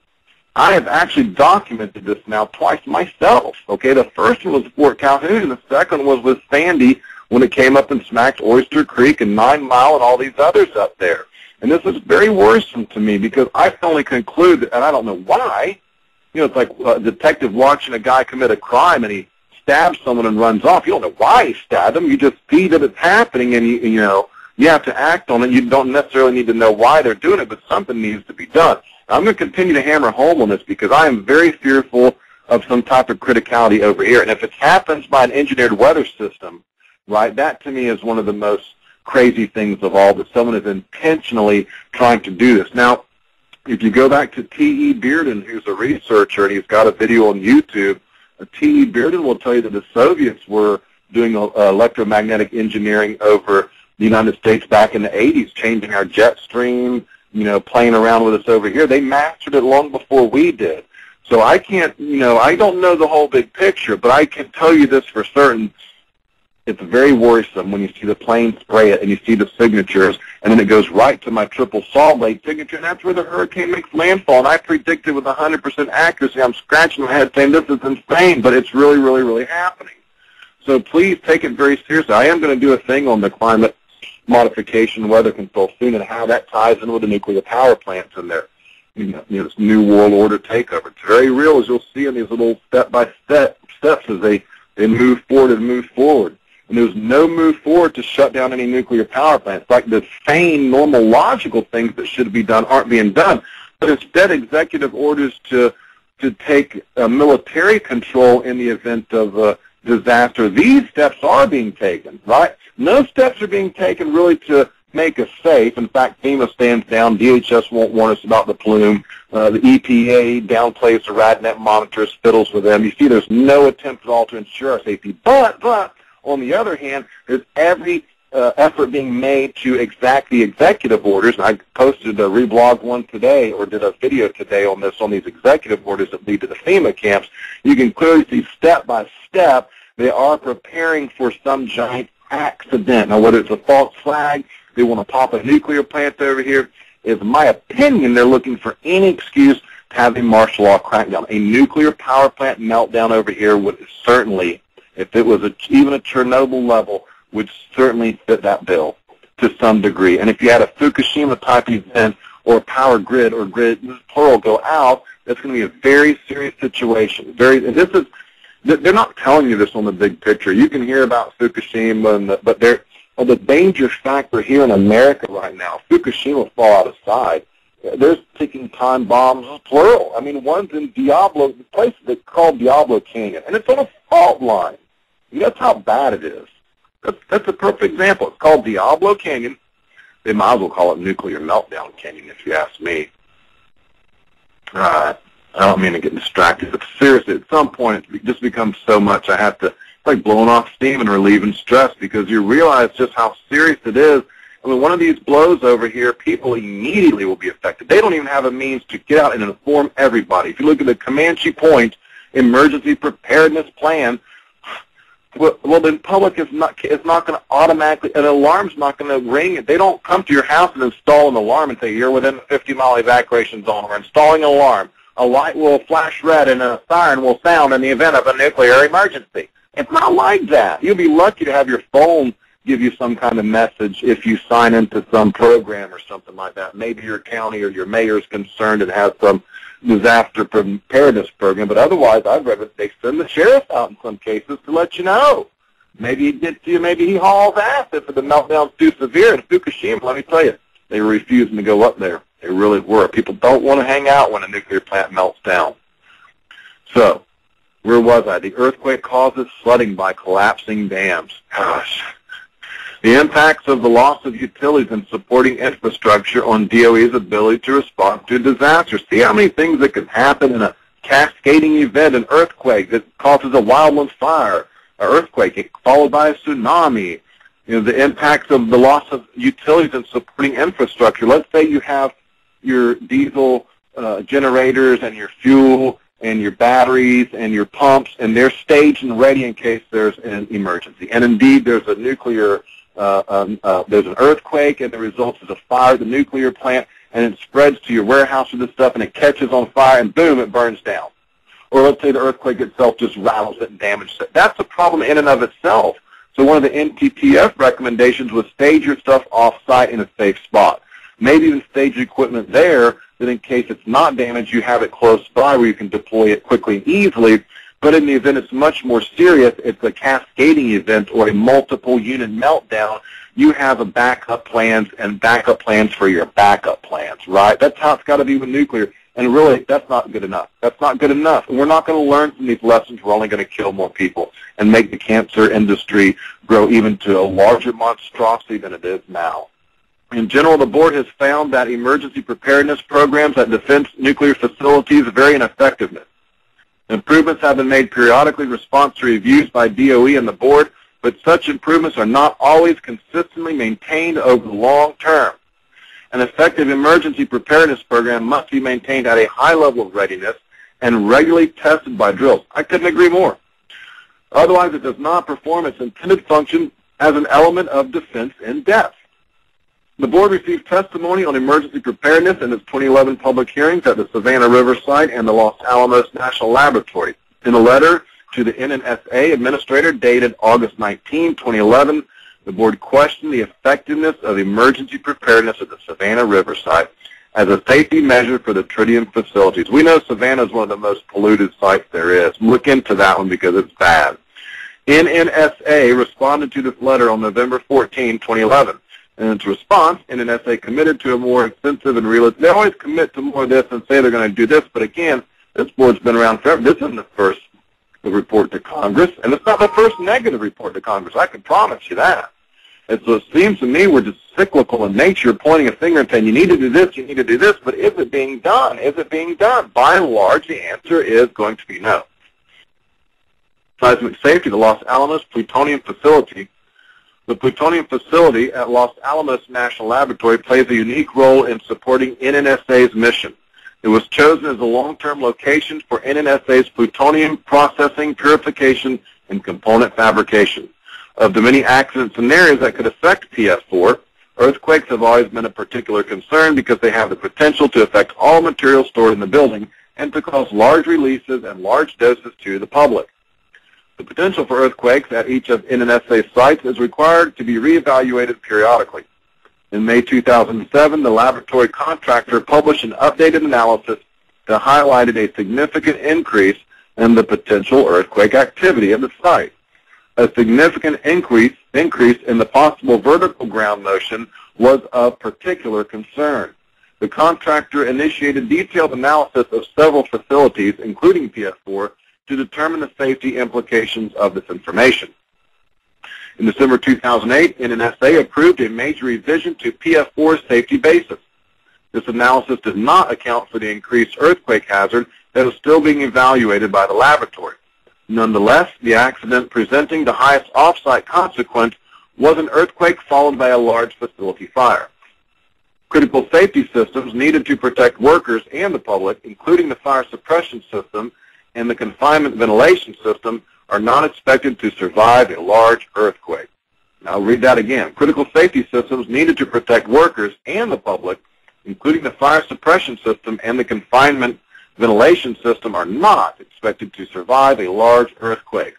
I have actually documented this now twice myself. Okay, the first one was Fort Calhoun, and the second was with Sandy when it came up and smacked Oyster Creek and Nine Mile and all these others up there. And this is very worrisome to me because I can only conclude, and I don't know why, you know, it's like a detective watching a guy commit a crime and he stabs someone and runs off. You don't know why he stabbed him. You just see that it's happening, and you, you know, you have to act on it. You don't necessarily need to know why they're doing it, but something needs to be done. I'm going to continue to hammer home on this because I am very fearful of some type of criticality over here. And if it happens by an engineered weather system, right, that to me is one of the most crazy things of all, that someone is intentionally trying to do this. Now, if you go back to T E Bearden, who's a researcher, and he's got a video on YouTube, T E Bearden will tell you that the Soviets were doing electromagnetic engineering over the United States back in the eighties, changing our jet stream, you know, playing around with us over here. They mastered it long before we did. So I can't, you know, I don't know the whole big picture, but I can tell you this for certain. It's very worrisome when you see the plane spray it and you see the signatures, and then it goes right to my triple salt lake signature, and that's where the hurricane makes landfall. And I predicted with one hundred percent accuracy. I'm scratching my head saying this is insane, but it's really, really, really happening. So please take it very seriously. I am going to do a thing on the climate modification, weather control soon, and how that ties in with the nuclear power plants in there. You know, you know, this new world order takeover. It's very real, as you'll see in these little step-by-step steps as they, they move forward and move forward. And there's no move forward to shut down any nuclear power plants. Like the sane, normal, logical things that should be done aren't being done. But instead, executive orders to to take uh, military control in the event of uh, disaster, these steps are being taken, right? No steps are being taken really to make us safe. In fact, FEMA stands down. D H S won't warn us about the plume. Uh, the E P A downplays the RadNet monitors, fiddles with them. You see there's no attempt at all to ensure our safety. But, but, on the other hand, there's every uh, effort being made to exact the executive orders. And I posted a reblog one today, or did a video today on this, on these executive orders that lead to the FEMA camps. You can clearly see step by step they are preparing for some giant accident. Now, whether it's a false flag, they want to pop a nuclear plant over here, is my opinion they're looking for any excuse to have a martial law crackdown. A nuclear power plant meltdown over here would certainly, if it was a, even a Chernobyl level, would certainly fit that bill to some degree. And if you had a Fukushima-type event or a power grid or grid, plural, go out, that's going to be a very serious situation. Very, and this is, they're not telling you this on the big picture. You can hear about Fukushima, and the, but they're, well, the danger factor here in America right now, Fukushima fallout aside, there's ticking time bombs, plural. I mean, one's in Diablo, the place that's called Diablo Canyon, and it's on a fault line. You know, that's how bad it is. That's, that's a perfect example. It's called Diablo Canyon. They might as well call it Nuclear Meltdown Canyon, if you ask me. All right. I don't mean to get distracted, but seriously, at some point, it just becomes so much. I have to, it's like blowing off steam and relieving stress because you realize just how serious it is. I mean, one of these blows over here, people immediately will be affected. They don't even have a means to get out and inform everybody. If you look at the Comanche Point Emergency Preparedness Plan, well, well then public is not, it's not going to automatically, an alarm's not going to ring. They don't come to your house and install an alarm and say, you're within a fifty mile evacuation zone. We're installing an alarm. A light will flash red and a siren will sound in the event of a nuclear emergency. It's not like that. You'll be lucky to have your phone give you some kind of message if you sign into some program or something like that. Maybe your county or your mayor is concerned and has some disaster preparedness program, but otherwise I've read that they send the sheriff out in some cases to let you know. Maybe he gets to you, maybe he hauls ass if the meltdown's too severe. In Fukushima, let me tell you, they were refusing to go up there. They really were. People don't want to hang out when a nuclear plant melts down. So, where was I? The earthquake causes flooding by collapsing dams. Gosh. The impacts of the loss of utilities and supporting infrastructure on D O E's ability to respond to disasters. See how many things that can happen in a cascading event, an earthquake that causes a wildland fire, earthquake, followed by a tsunami, you know, the impacts of the loss of utilities and supporting infrastructure. Let's say you have your diesel uh, generators and your fuel and your batteries and your pumps, and they're staged and ready in case there's an emergency. And indeed, there's a nuclear, uh, um, uh, there's an earthquake, and the result is a fire at the nuclear plant, and it spreads to your warehouse and this stuff, and it catches on fire, and boom, it burns down. Or let's say the earthquake itself just rattles it and damages it. That's a problem in and of itself. So one of the N T T F recommendations was stage your stuff off-site in a safe spot. Maybe even stage your equipment there, that in case it's not damaged, you have it close by where you can deploy it quickly and easily. But in the event it's much more serious, it's a cascading event or a multiple-unit meltdown, you have a backup plans and backup plans for your backup plans, right? That's how it's got to be with nuclear. And really, that's not good enough. That's not good enough. And we're not going to learn from these lessons. We're only going to kill more people and make the cancer industry grow even to a larger monstrosity than it is now. In general, the board has found that emergency preparedness programs at defense nuclear facilities vary in effectiveness. Improvements have been made periodically in response to reviews by D O E and the board, but such improvements are not always consistently maintained over the long term. An effective emergency preparedness program must be maintained at a high level of readiness and regularly tested by drills. I couldn't agree more. Otherwise, it does not perform its intended function as an element of defense in depth. The board received testimony on emergency preparedness in its twenty eleven public hearings at the Savannah River Site and the Los Alamos National Laboratory. In a letter to the N N S A administrator dated August nineteenth, twenty eleven, the board questioned the effectiveness of emergency preparedness at the Savannah River Site as a safety measure for the tritium facilities. We know Savannah is one of the most polluted sites there is. Look into that one because it's bad. N N S A responded to this letter on November fourteenth, twenty eleven. In its response, N N S A committed to a more extensive and realistic. They always commit to more of this and say they're going to do this, but again, this board's been around forever. This isn't the first report to Congress, and it's not the first negative report to Congress. I can promise you that. And so it seems to me we're just cyclical in nature, pointing a finger and saying, you need to do this, you need to do this, but is it being done? Is it being done? By and large, the answer is going to be no. Seismic safety, the Los Alamos Plutonium Facility. The plutonium facility at Los Alamos National Laboratory plays a unique role in supporting N N S A's mission. It was chosen as a long-term location for N N S A's plutonium processing, purification, and component fabrication. Of the many accident scenarios that could affect P F four, earthquakes have always been a particular concern because they have the potential to affect all materials stored in the building and to cause large releases and large doses to the public. The potential for earthquakes at each of N N S A sites is required to be reevaluated periodically. In May two thousand seven, the laboratory contractor published an updated analysis that highlighted a significant increase in the potential earthquake activity at the site. A significant increase, increase in the possible vertical ground motion was of particular concern. The contractor initiated detailed analysis of several facilities, including P F four, to determine the safety implications of this information. In December two thousand eight, N N S A approved a major revision to P F four's safety basis. This analysis did not account for the increased earthquake hazard that is still being evaluated by the laboratory. Nonetheless, the accident presenting the highest off-site consequence was an earthquake followed by a large facility fire. Critical safety systems needed to protect workers and the public, including the fire suppression system and the confinement ventilation system, are not expected to survive a large earthquake. Now, I'll read that again. Critical safety systems needed to protect workers and the public, including the fire suppression system and the confinement ventilation system, are not expected to survive a large earthquake.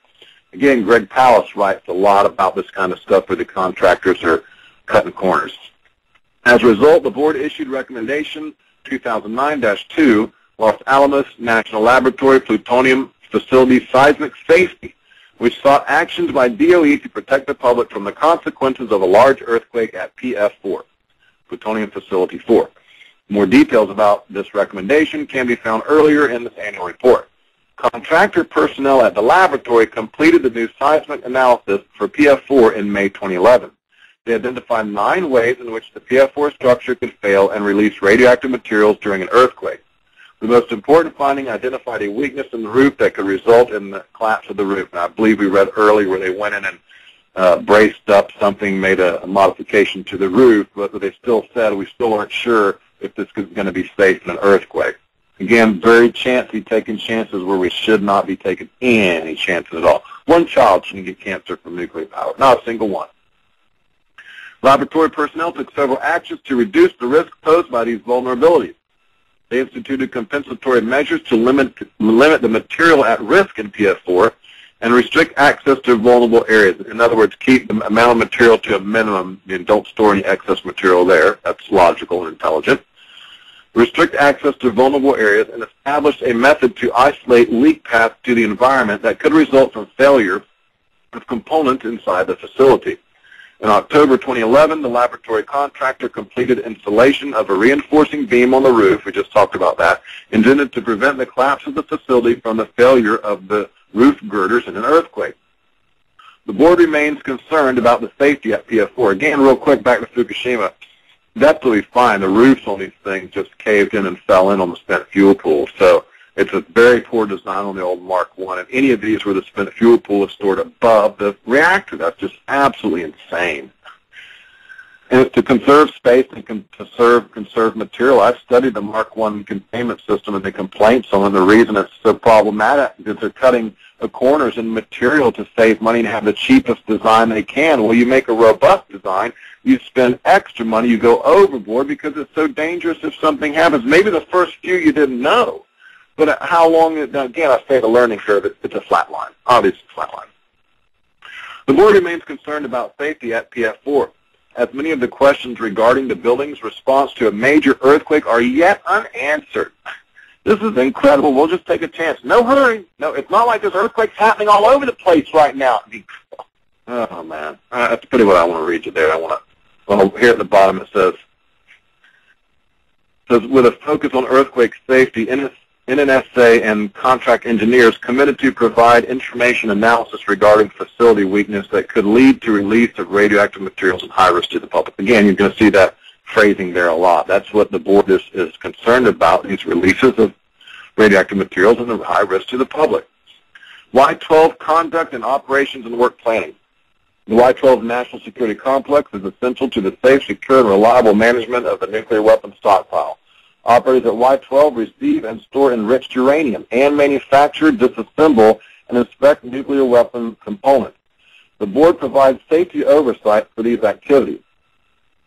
Again, Greg Pallas writes a lot about this kind of stuff where the contractors are cutting corners. As a result, the board issued recommendation two thousand nine dash two, Los Alamos National Laboratory Plutonium Facility Seismic Safety, which sought actions by D O E to protect the public from the consequences of a large earthquake at P F four, Plutonium Facility four. More details about this recommendation can be found earlier in this annual report. Contractor personnel at the laboratory completed the new seismic analysis for P F four in May twenty eleven. They identified nine ways in which the P F four structure could fail and release radioactive materials during an earthquake. The most important finding identified a weakness in the roof that could result in the collapse of the roof. And I believe we read earlier where they went in and uh, braced up something, made a, a modification to the roof, but they still said we still aren't sure if this is going to be safe in an earthquake. Again, very chancy, taking chances where we should not be taking any chances at all. One child shouldn't get cancer from nuclear power, not a single one. Laboratory personnel took several actions to reduce the risk posed by these vulnerabilities. They instituted compensatory measures to limit, limit the material at risk in P F four and restrict access to vulnerable areas. In other words, keep the amount of material to a minimum and don't store any excess material there. That's logical and intelligent. Restrict access to vulnerable areas and establish a method to isolate leak paths to the environment that could result from failure of components inside the facility. In October twenty eleven, the laboratory contractor completed installation of a reinforcing beam on the roof, we just talked about that, intended to prevent the collapse of the facility from the failure of the roof girders in an earthquake. The board remains concerned about the safety at P F four. Again, real quick, back to Fukushima. That's what we find. The roofs on these things just caved in and fell in on the spent fuel pool. So it's a very poor design on the old Mark one. And any of these where the spent fuel pool is stored above the reactor, that's just absolutely insane. And it's to conserve space and conserve, conserve material. I've studied the Mark one containment system and the complaints on it. The reason it's so problematic is they're cutting the corners in material to save money and have the cheapest design they can. Well, you make a robust design, you spend extra money, you go overboard because it's so dangerous if something happens. Maybe the first few you didn't know. But how long, again, I say the learning curve, it's a flat line, obviously flat line. The board remains concerned about safety at P F four, as many of the questions regarding the building's response to a major earthquake are yet unanswered. This is incredible. We'll just take a chance. No hurry. No, it's not like there's earthquakes happening all over the place right now. Oh, man. Uh, that's pretty what I want to read you there. I want to, well, here at the bottom it says, says, with a focus on earthquake safety, in N N S A and contract engineers committed to provide information analysis regarding facility weakness that could lead to release of radioactive materials and high risk to the public. Again, you're going to see that phrasing there a lot. That's what the board is, is concerned about, these releases of radioactive materials and the high risk to the public. Y twelve conduct and operations and work planning. The Y twelve National Security Complex is essential to the safe, secure, and reliable management of the nuclear weapons stockpile. Operators at Y twelve receive and store enriched uranium and manufacture, disassemble, and inspect nuclear weapon components. The board provides safety oversight for these activities.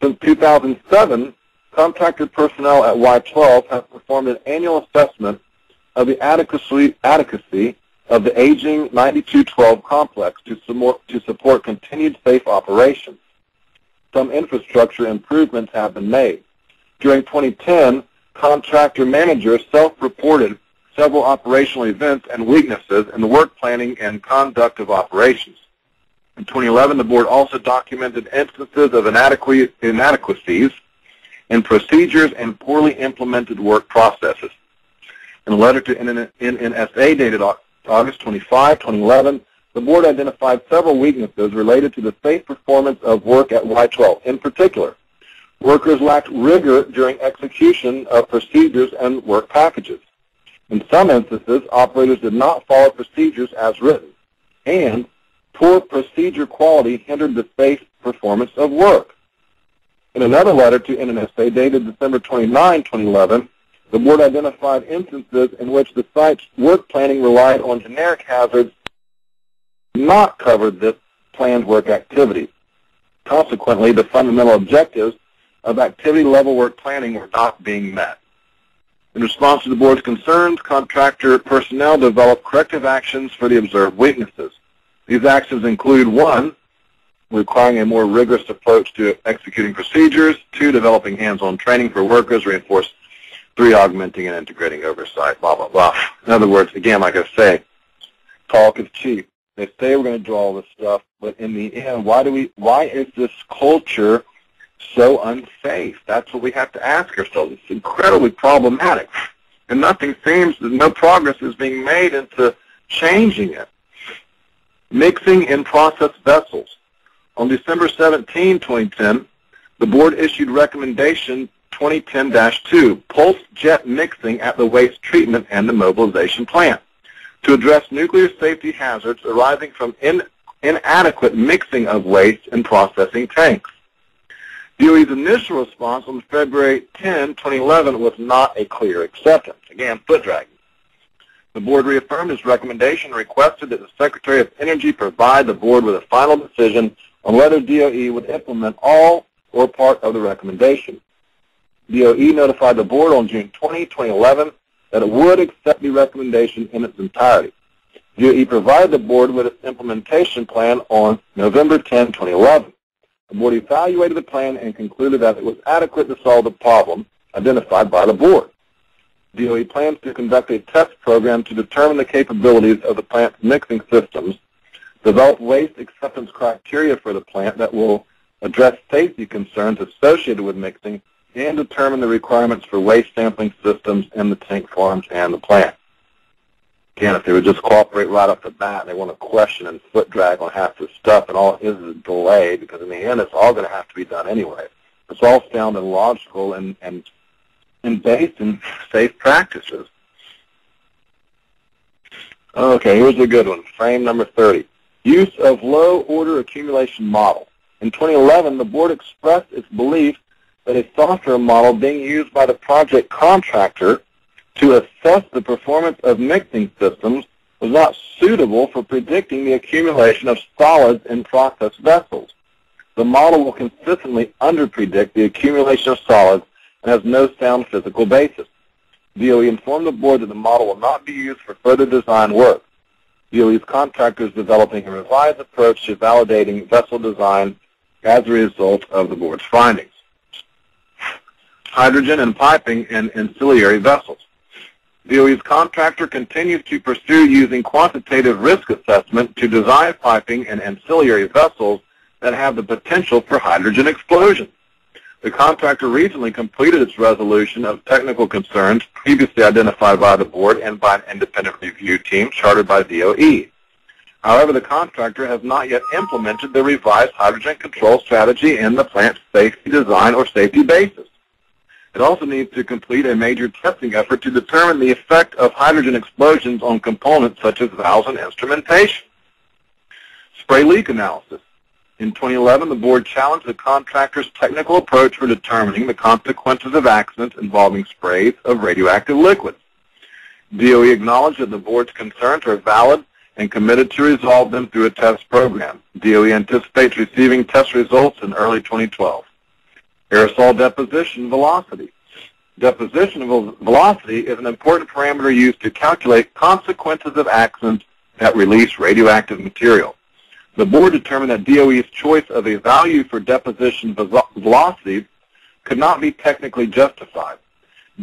Since two thousand seven, contracted personnel at Y twelve have performed an annual assessment of the adequacy, adequacy of the aging ninety-two twelve complex to support, to support continued safe operations. Some infrastructure improvements have been made. During twenty ten, contractor managers self-reported several operational events and weaknesses in the work planning and conduct of operations. In twenty eleven, the board also documented instances of inadequacies in procedures and poorly implemented work processes. In a letter to N N S A dated August twenty-fifth, twenty eleven, the board identified several weaknesses related to the safe performance of work at Y twelve. In particular, workers lacked rigor during execution of procedures and work packages. In some instances, operators did not follow procedures as written, and poor procedure quality hindered the safe performance of work. In another letter to N N S A dated December twenty-ninth, twenty eleven, the board identified instances in which the site's work planning relied on generic hazards that did not cover this planned work activity. Consequently, the fundamental objectives of activity-level work planning were not being met. In response to the board's concerns, contractor personnel developed corrective actions for the observed weaknesses. These actions include, one, requiring a more rigorous approach to executing procedures, two, developing hands-on training for workers, reinforced, three, augmenting and integrating oversight, blah, blah, blah. In other words, again, like I say, talk is cheap. They say we're going to do all this stuff, but in the end, why do we? Why is this culture so unsafe? That's what we have to ask ourselves. It's incredibly problematic, and nothing seems, no progress is being made into changing it. Mixing in process vessels. On December seventeenth, twenty ten, the board issued recommendation twenty ten dash two, pulse jet mixing at the waste treatment and immobilization plant, to address nuclear safety hazards arising from in, inadequate mixing of waste in processing tanks. D O E's initial response on February tenth, twenty eleven was not a clear acceptance. Again, foot dragging. The board reaffirmed its recommendation and requested that the Secretary of Energy provide the board with a final decision on whether D O E would implement all or part of the recommendation. D O E notified the board on June twentieth, twenty eleven that it would accept the recommendation in its entirety. D O E provided the board with its implementation plan on November tenth, twenty eleven. The board evaluated the plan and concluded that it was adequate to solve the problem identified by the board. D O E plans to conduct a test program to determine the capabilities of the plant's mixing systems, develop waste acceptance criteria for the plant that will address safety concerns associated with mixing, and determine the requirements for waste sampling systems in the tank farms and the plant. Again, if they would just cooperate right off the bat and they want to question and foot drag on half this stuff, and all it is is a delay, because in the end it's all going to have to be done anyway. It's all sound and logical and, and, and based in safe practices. Okay, here's a good one, frame number thirty. Use of low-order accumulation model. In twenty eleven, the board expressed its belief that a software model being used by the project contractor to assess the performance of mixing systems was not suitable for predicting the accumulation of solids in process vessels. The model will consistently underpredict the accumulation of solids and has no sound physical basis. D O E informed the board that the model will not be used for further design work. D O E's contractor is developing a revised approach to validating vessel design as a result of the board's findings. Hydrogen and piping in ancillary vessels. D O E's contractor continues to pursue using quantitative risk assessment to design piping and ancillary vessels that have the potential for hydrogen explosion. The contractor recently completed its resolution of technical concerns previously identified by the board and by an independent review team chartered by D O E. However, the contractor has not yet implemented the revised hydrogen control strategy in the plant's safety design or safety basis. It also needs to complete a major testing effort to determine the effect of hydrogen explosions on components such as valves and instrumentation. Spray leak analysis. In twenty eleven, the board challenged the contractor's technical approach for determining the consequences of accidents involving sprays of radioactive liquids. D O E acknowledged that the board's concerns are valid and committed to resolve them through a test program. D O E anticipates receiving test results in early twenty twelve. Aerosol deposition velocity. Deposition velocity is an important parameter used to calculate consequences of accidents that release radioactive material. The board determined that D O E's choice of a value for deposition velocity could not be technically justified.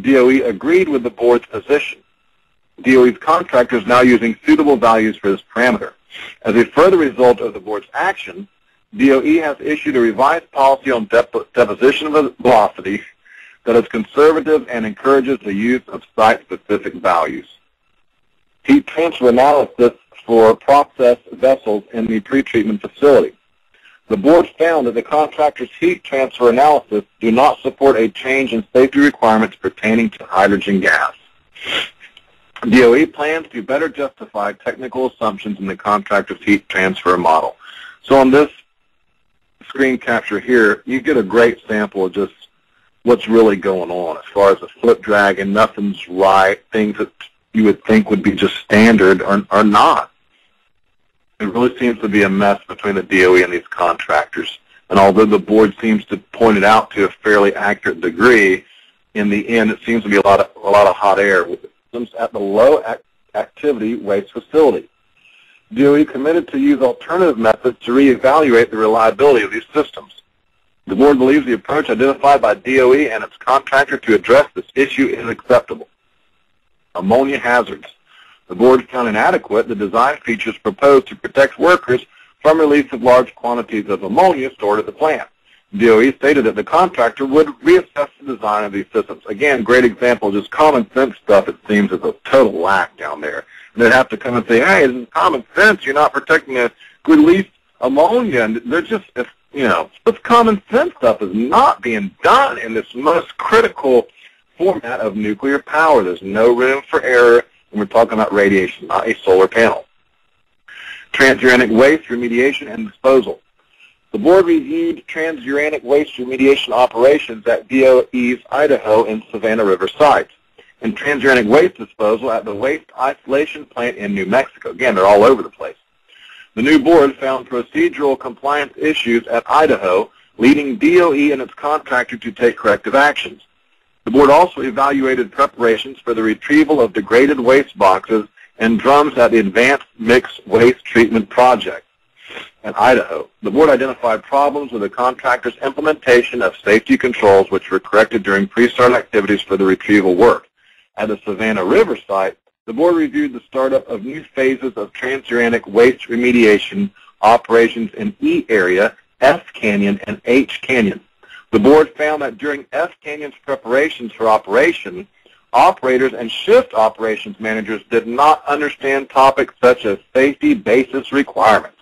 D O E agreed with the board's position. D O E's contractor is now using suitable values for this parameter. As a further result of the board's action, D O E has issued a revised policy on dep deposition velocity that is conservative and encourages the use of site-specific values. Heat transfer analysis for process vessels in the pretreatment facility. The board found that the contractor's heat transfer analysis do not support a change in safety requirements pertaining to hydrogen gas. D O E plans to better justify technical assumptions in the contractor's heat transfer model. So on this screen capture here, you get a great sample of just what's really going on as far as the foot drag, and nothing's right. Things that you would think would be just standard are, are not. It really seems to be a mess between the D O E and these contractors. And although the board seems to point it out to a fairly accurate degree, in the end it seems to be a lot of, a lot of hot air with systems at the low act activity waste facility. D O E committed to use alternative methods to reevaluate the reliability of these systems. The board believes the approach identified by D O E and its contractor to address this issue is acceptable. Ammonia hazards. The board found inadequate the design features proposed to protect workers from release of large quantities of ammonia stored at the plant. D O E stated that the contractor would reassess the design of these systems. Again, great example, just common sense stuff, it seems, is a total lack down there. They'd have to come and say, hey, this is common sense. You're not protecting the release ammonia. And they're just, if, you know, this common sense stuff is not being done in this most critical format of nuclear power. There's no room for error when we're talking about radiation, not a solar panel. Transuranic waste remediation and disposal. The board reviewed transuranic waste remediation operations at D O E's Idaho and Savannah River sites, and transuranic waste disposal at the Waste Isolation Plant in New Mexico. Again, they're all over the place. The new board found procedural compliance issues at Idaho, leading D O E and its contractor to take corrective actions. The board also evaluated preparations for the retrieval of degraded waste boxes and drums at the Advanced Mixed Waste Treatment Project in Idaho. The board identified problems with the contractor's implementation of safety controls, which were corrected during pre-start activities for the retrieval work. At the Savannah River site, the board reviewed the startup of new phases of transuranic waste remediation operations in E area, F Canyon, and H Canyon. The board found that during F Canyon's preparations for operation, operators and shift operations managers did not understand topics such as safety basis requirements.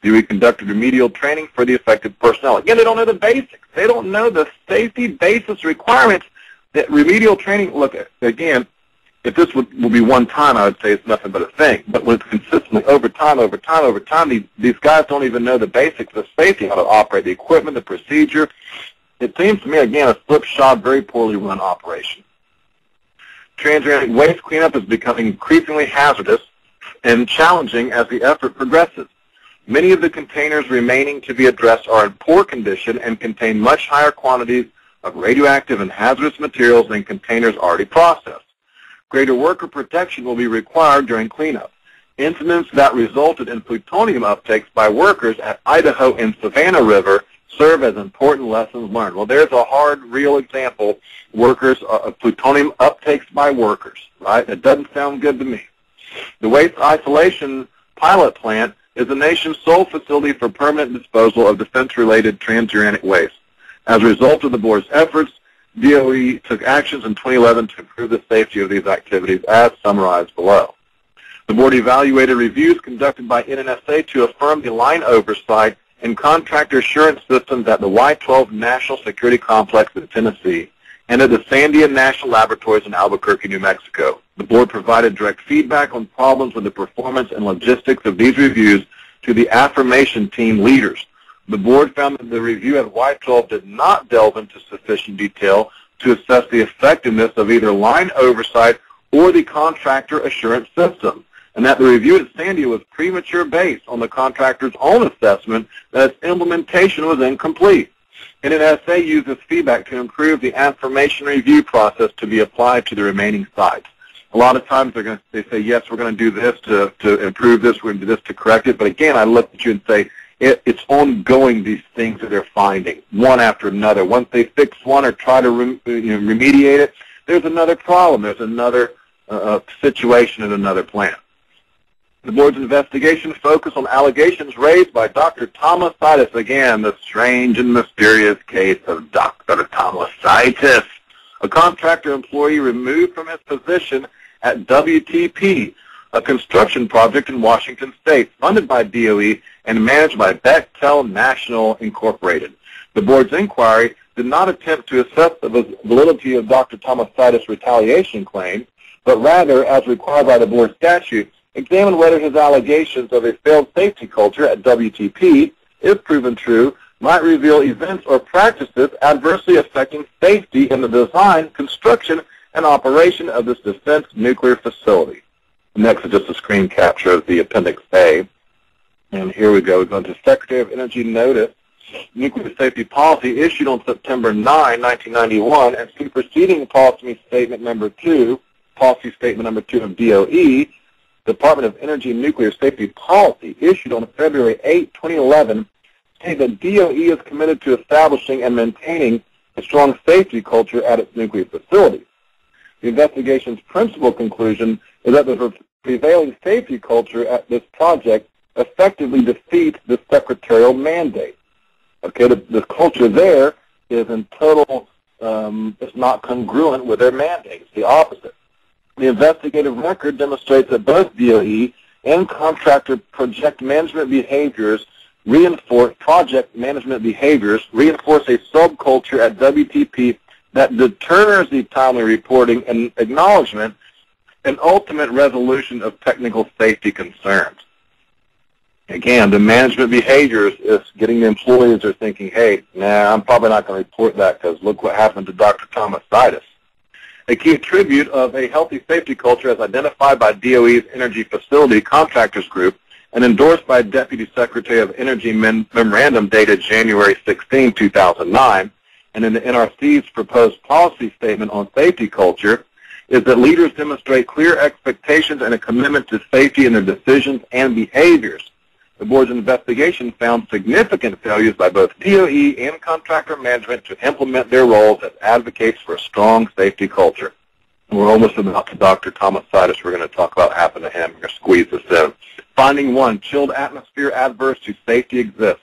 D O E conducted remedial training for the affected personnel. Again, they don't know the basics. They don't know the safety basis requirements. That remedial training, look, again, if this would, would be one time, I would say it's nothing but a thing. But when it's consistently over time, over time, over time, these, these guys don't even know the basics of safety, how to operate the equipment, the procedure. It seems to me, again, a slipshod, very poorly run operation. Transuranic waste cleanup is becoming increasingly hazardous and challenging as the effort progresses. Many of the containers remaining to be addressed are in poor condition and contain much higher quantities of radioactive and hazardous materials than containers already processed. Greater worker protection will be required during cleanup. Incidents that resulted in plutonium uptakes by workers at Idaho and Savannah River serve as important lessons learned. Well, there's a hard, real example, workers uh, plutonium uptakes by workers, right? It doesn't sound good to me. The Waste Isolation Pilot Plant is the nation's sole facility for permanent disposal of defense-related transuranic waste. As a result of the board's efforts, D O E took actions in twenty eleven to improve the safety of these activities, as summarized below. The board evaluated reviews conducted by N N S A to affirm the line oversight and contractor assurance systems at the Y twelve National Security Complex in Tennessee and at the Sandia National Laboratories in Albuquerque, New Mexico. The board provided direct feedback on problems with the performance and logistics of these reviews to the affirmation team leaders. The board found that the review at Y twelve did not delve into sufficient detail to assess the effectiveness of either line oversight or the contractor assurance system, and that the review at Sandia was premature based on the contractor's own assessment that its implementation was incomplete. N N S A used this feedback to improve the affirmation review process to be applied to the remaining sites. A lot of times they're going to, they say, yes, we're going to do this to, to improve this, we're going to do this to correct it, but again, I look at you and say, it, it's ongoing, these things that they're finding, one after another. Once they fix one or try to rem, you know, remediate it, there's another problem, there's another uh, situation in another plant. The board's investigation focused on allegations raised by Doctor Tamosaitis. Again, the strange and mysterious case of Doctor Tamosaitis, a contractor employee removed from his position at W T P, a construction project in Washington State, funded by D O E and managed by Bechtel National Incorporated. The board's inquiry did not attempt to assess the validity of Doctor Tamosaitis' retaliation claim, but rather, as required by the board statute, examine whether his allegations of a failed safety culture at W T P, if proven true, might reveal events or practices adversely affecting safety in the design, construction, and operation of this defense nuclear facility. Next is just a screen capture of the Appendix A. And here we go. We're going to Secretary of Energy Notice, Nuclear Safety Policy, issued on September ninth, nineteen ninety-one, and superseding Policy Statement Number two, Policy Statement Number two of D O E, Department of Energy Nuclear Safety Policy, issued on February eighth, twenty eleven, states that D O E is committed to establishing and maintaining a strong safety culture at its nuclear facilities. The investigation's principal conclusion is that the prevailing safety culture at this project effectively defeats the secretarial mandate. Okay, the, the culture there is in total, um, it's not congruent with their mandate. It's the opposite. The investigative record demonstrates that both D O E and contractor project management behaviors reinforce project management behaviors, reinforce a subculture at W T P that deters the timely reporting and acknowledgement and ultimate resolution of technical safety concerns. Again, the management behaviors is getting the employees are thinking, hey, nah, I'm probably not going to report that because look what happened to Doctor Tamosaitis. A key attribute of a healthy safety culture as identified by D O E's Energy Facility Contractors Group and endorsed by Deputy Secretary of Energy Memorandum dated January sixteenth two thousand nine, and in the N R C's proposed policy statement on safety culture, is that leaders demonstrate clear expectations and a commitment to safety in their decisions and behaviors. The board's investigation found significant failures by both D O E and contractor management to implement their roles as advocates for a strong safety culture. And we're almost about to Doctor Tamosaitis. We're going to talk about what happened to him. We're going to squeeze this in. Finding one, chilled atmosphere adverse to safety exists.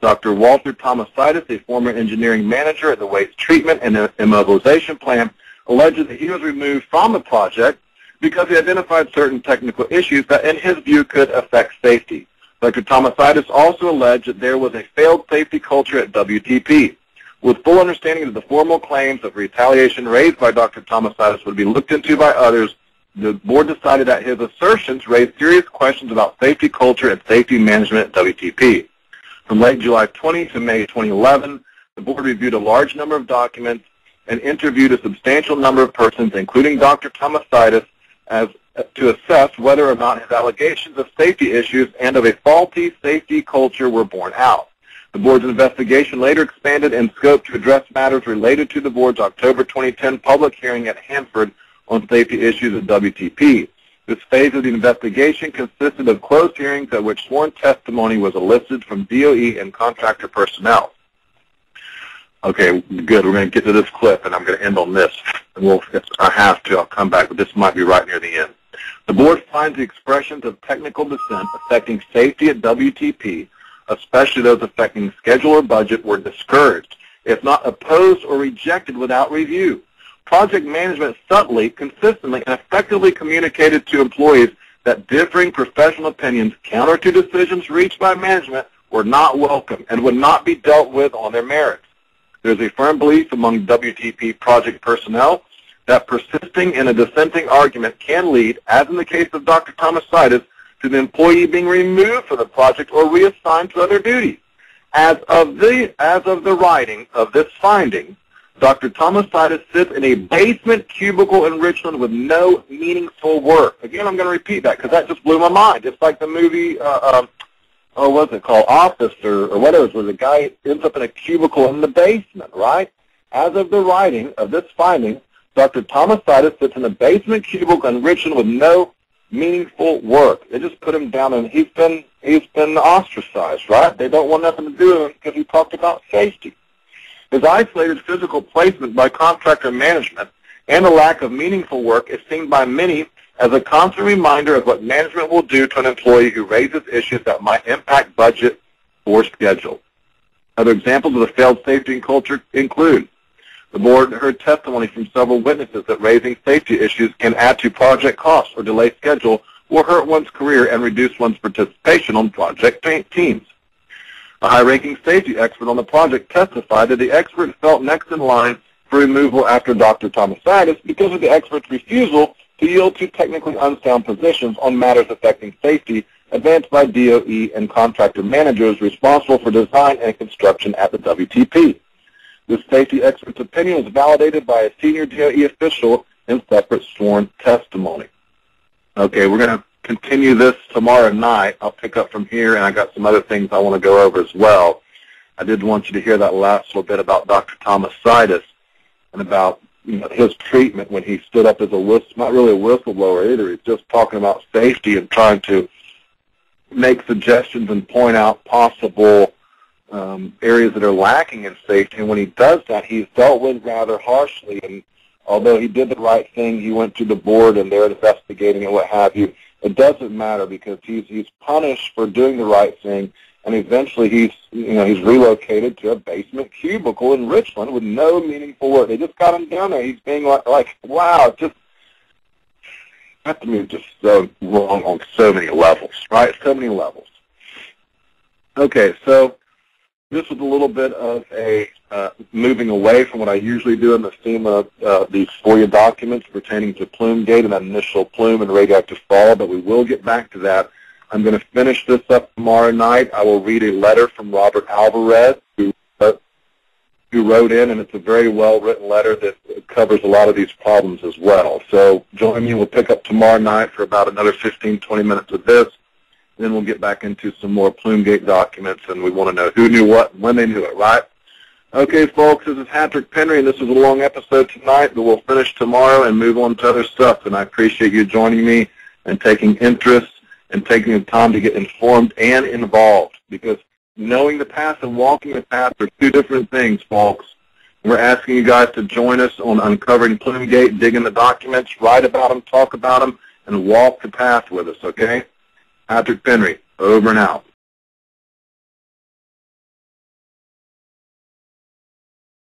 Doctor Walter Tamosaitis, a former engineering manager at the Waste Treatment and Immobilization Plant, alleged that he was removed from the project because he identified certain technical issues that, in his view, could affect safety. Doctor Tamosaitis also alleged that there was a failed safety culture at W T P. With full understanding that the formal claims of retaliation raised by Doctor Tamosaitis would be looked into by others, the board decided that his assertions raised serious questions about safety culture and safety management at W T P. From late July twentieth to May twenty eleven, the board reviewed a large number of documents and interviewed a substantial number of persons, including Doctor Tamosaitis, as to assess whether or not his allegations of safety issues and of a faulty safety culture were borne out. The board's investigation later expanded in scope to address matters related to the board's October twenty ten public hearing at Hanford on safety issues at W T P. This phase of the investigation consisted of closed hearings at which sworn testimony was elicited from D O E and contractor personnel. Okay, good. We're going to get to this clip, and I'm going to end on this. And we'll, if I have to, I'll come back, but this might be right near the end. The board finds the expressions of technical dissent affecting safety at W T P, especially those affecting schedule or budget, were discouraged, if not opposed or rejected without review. Project management subtly, consistently, and effectively communicated to employees that differing professional opinions counter to decisions reached by management were not welcome and would not be dealt with on their merits. There is a firm belief among W T P project personnel that persisting in a dissenting argument can lead, as in the case of Doctor Tamosaitis, to the employee being removed from the project or reassigned to other duties. As of the, as of the writing of this finding, Doctor Tamosaitis sits in a basement cubicle in Richland with no meaningful work. Again, I'm going to repeat that because that just blew my mind. It's like the movie, uh, uh, oh, what's it called, Office or, or whatever, where the guy ends up in a cubicle in the basement, right? As of the writing of this finding, Doctor Tamosaitis sits in a basement cubicle in Richland with no meaningful work. They just put him down, and he's been, he's been ostracized, right? They don't want nothing to do with him because he talked about safety. His isolated physical placement by contractor management and the lack of meaningful work is seen by many as a constant reminder of what management will do to an employee who raises issues that might impact budget or schedule. Other examples of the failed safety and culture include the board heard testimony from several witnesses that raising safety issues can add to project costs or delay schedule or hurt one's career and reduce one's participation on project teams. A high-ranking safety expert on the project testified that the expert felt next in line for removal after Doctor Tamosaitis because of the expert's refusal to yield to technically unsound positions on matters affecting safety advanced by D O E and contractor managers responsible for design and construction at the W T P. This safety expert's opinion was validated by a senior D O E official in separate sworn testimony. Okay, we're going to continue this tomorrow night. I'll pick up from here, and I got some other things I want to go over as well. I did want you to hear that last little bit about Doctor Tamosaitis and about, you know, his treatment when he stood up as a whistle, not really a whistleblower either. He's just talking about safety and trying to make suggestions and point out possible Um, areas that are lacking in safety, and when he does that, he's dealt with rather harshly. And although he did the right thing, he went to the board and they're investigating and what have you, it doesn't matter because he's he's punished for doing the right thing, and eventually he's you know he's relocated to a basement cubicle in Richland with no meaningful work. They just got him down there. He's being like like wow, just that to me is just so wrong on so many levels, right? So many levels. Okay, so this was a little bit of a uh, moving away from what I usually do in the theme of uh, these FOIA documents pertaining to plume gate and that initial plume and radioactive fall, but we will get back to that. I'm going to finish this up tomorrow night. I will read a letter from Robert Alvarez, who, uh, who wrote in, and it's a very well-written letter that covers a lot of these problems as well. So join me. We'll pick up tomorrow night for about another fifteen, twenty minutes of this. Then we'll get back into some more Plumegate documents, and we want to know who knew what and when they knew it, right? Okay, folks, this is Patrick Penry, and this is a long episode tonight, but we'll finish tomorrow and move on to other stuff, and I appreciate you joining me and taking interest and taking the time to get informed and involved, because knowing the path and walking the path are two different things, folks. We're asking you guys to join us on Uncovering Plumegate, dig in the documents, write about them, talk about them, and walk the path with us, okay? Patrick Penry, over and out.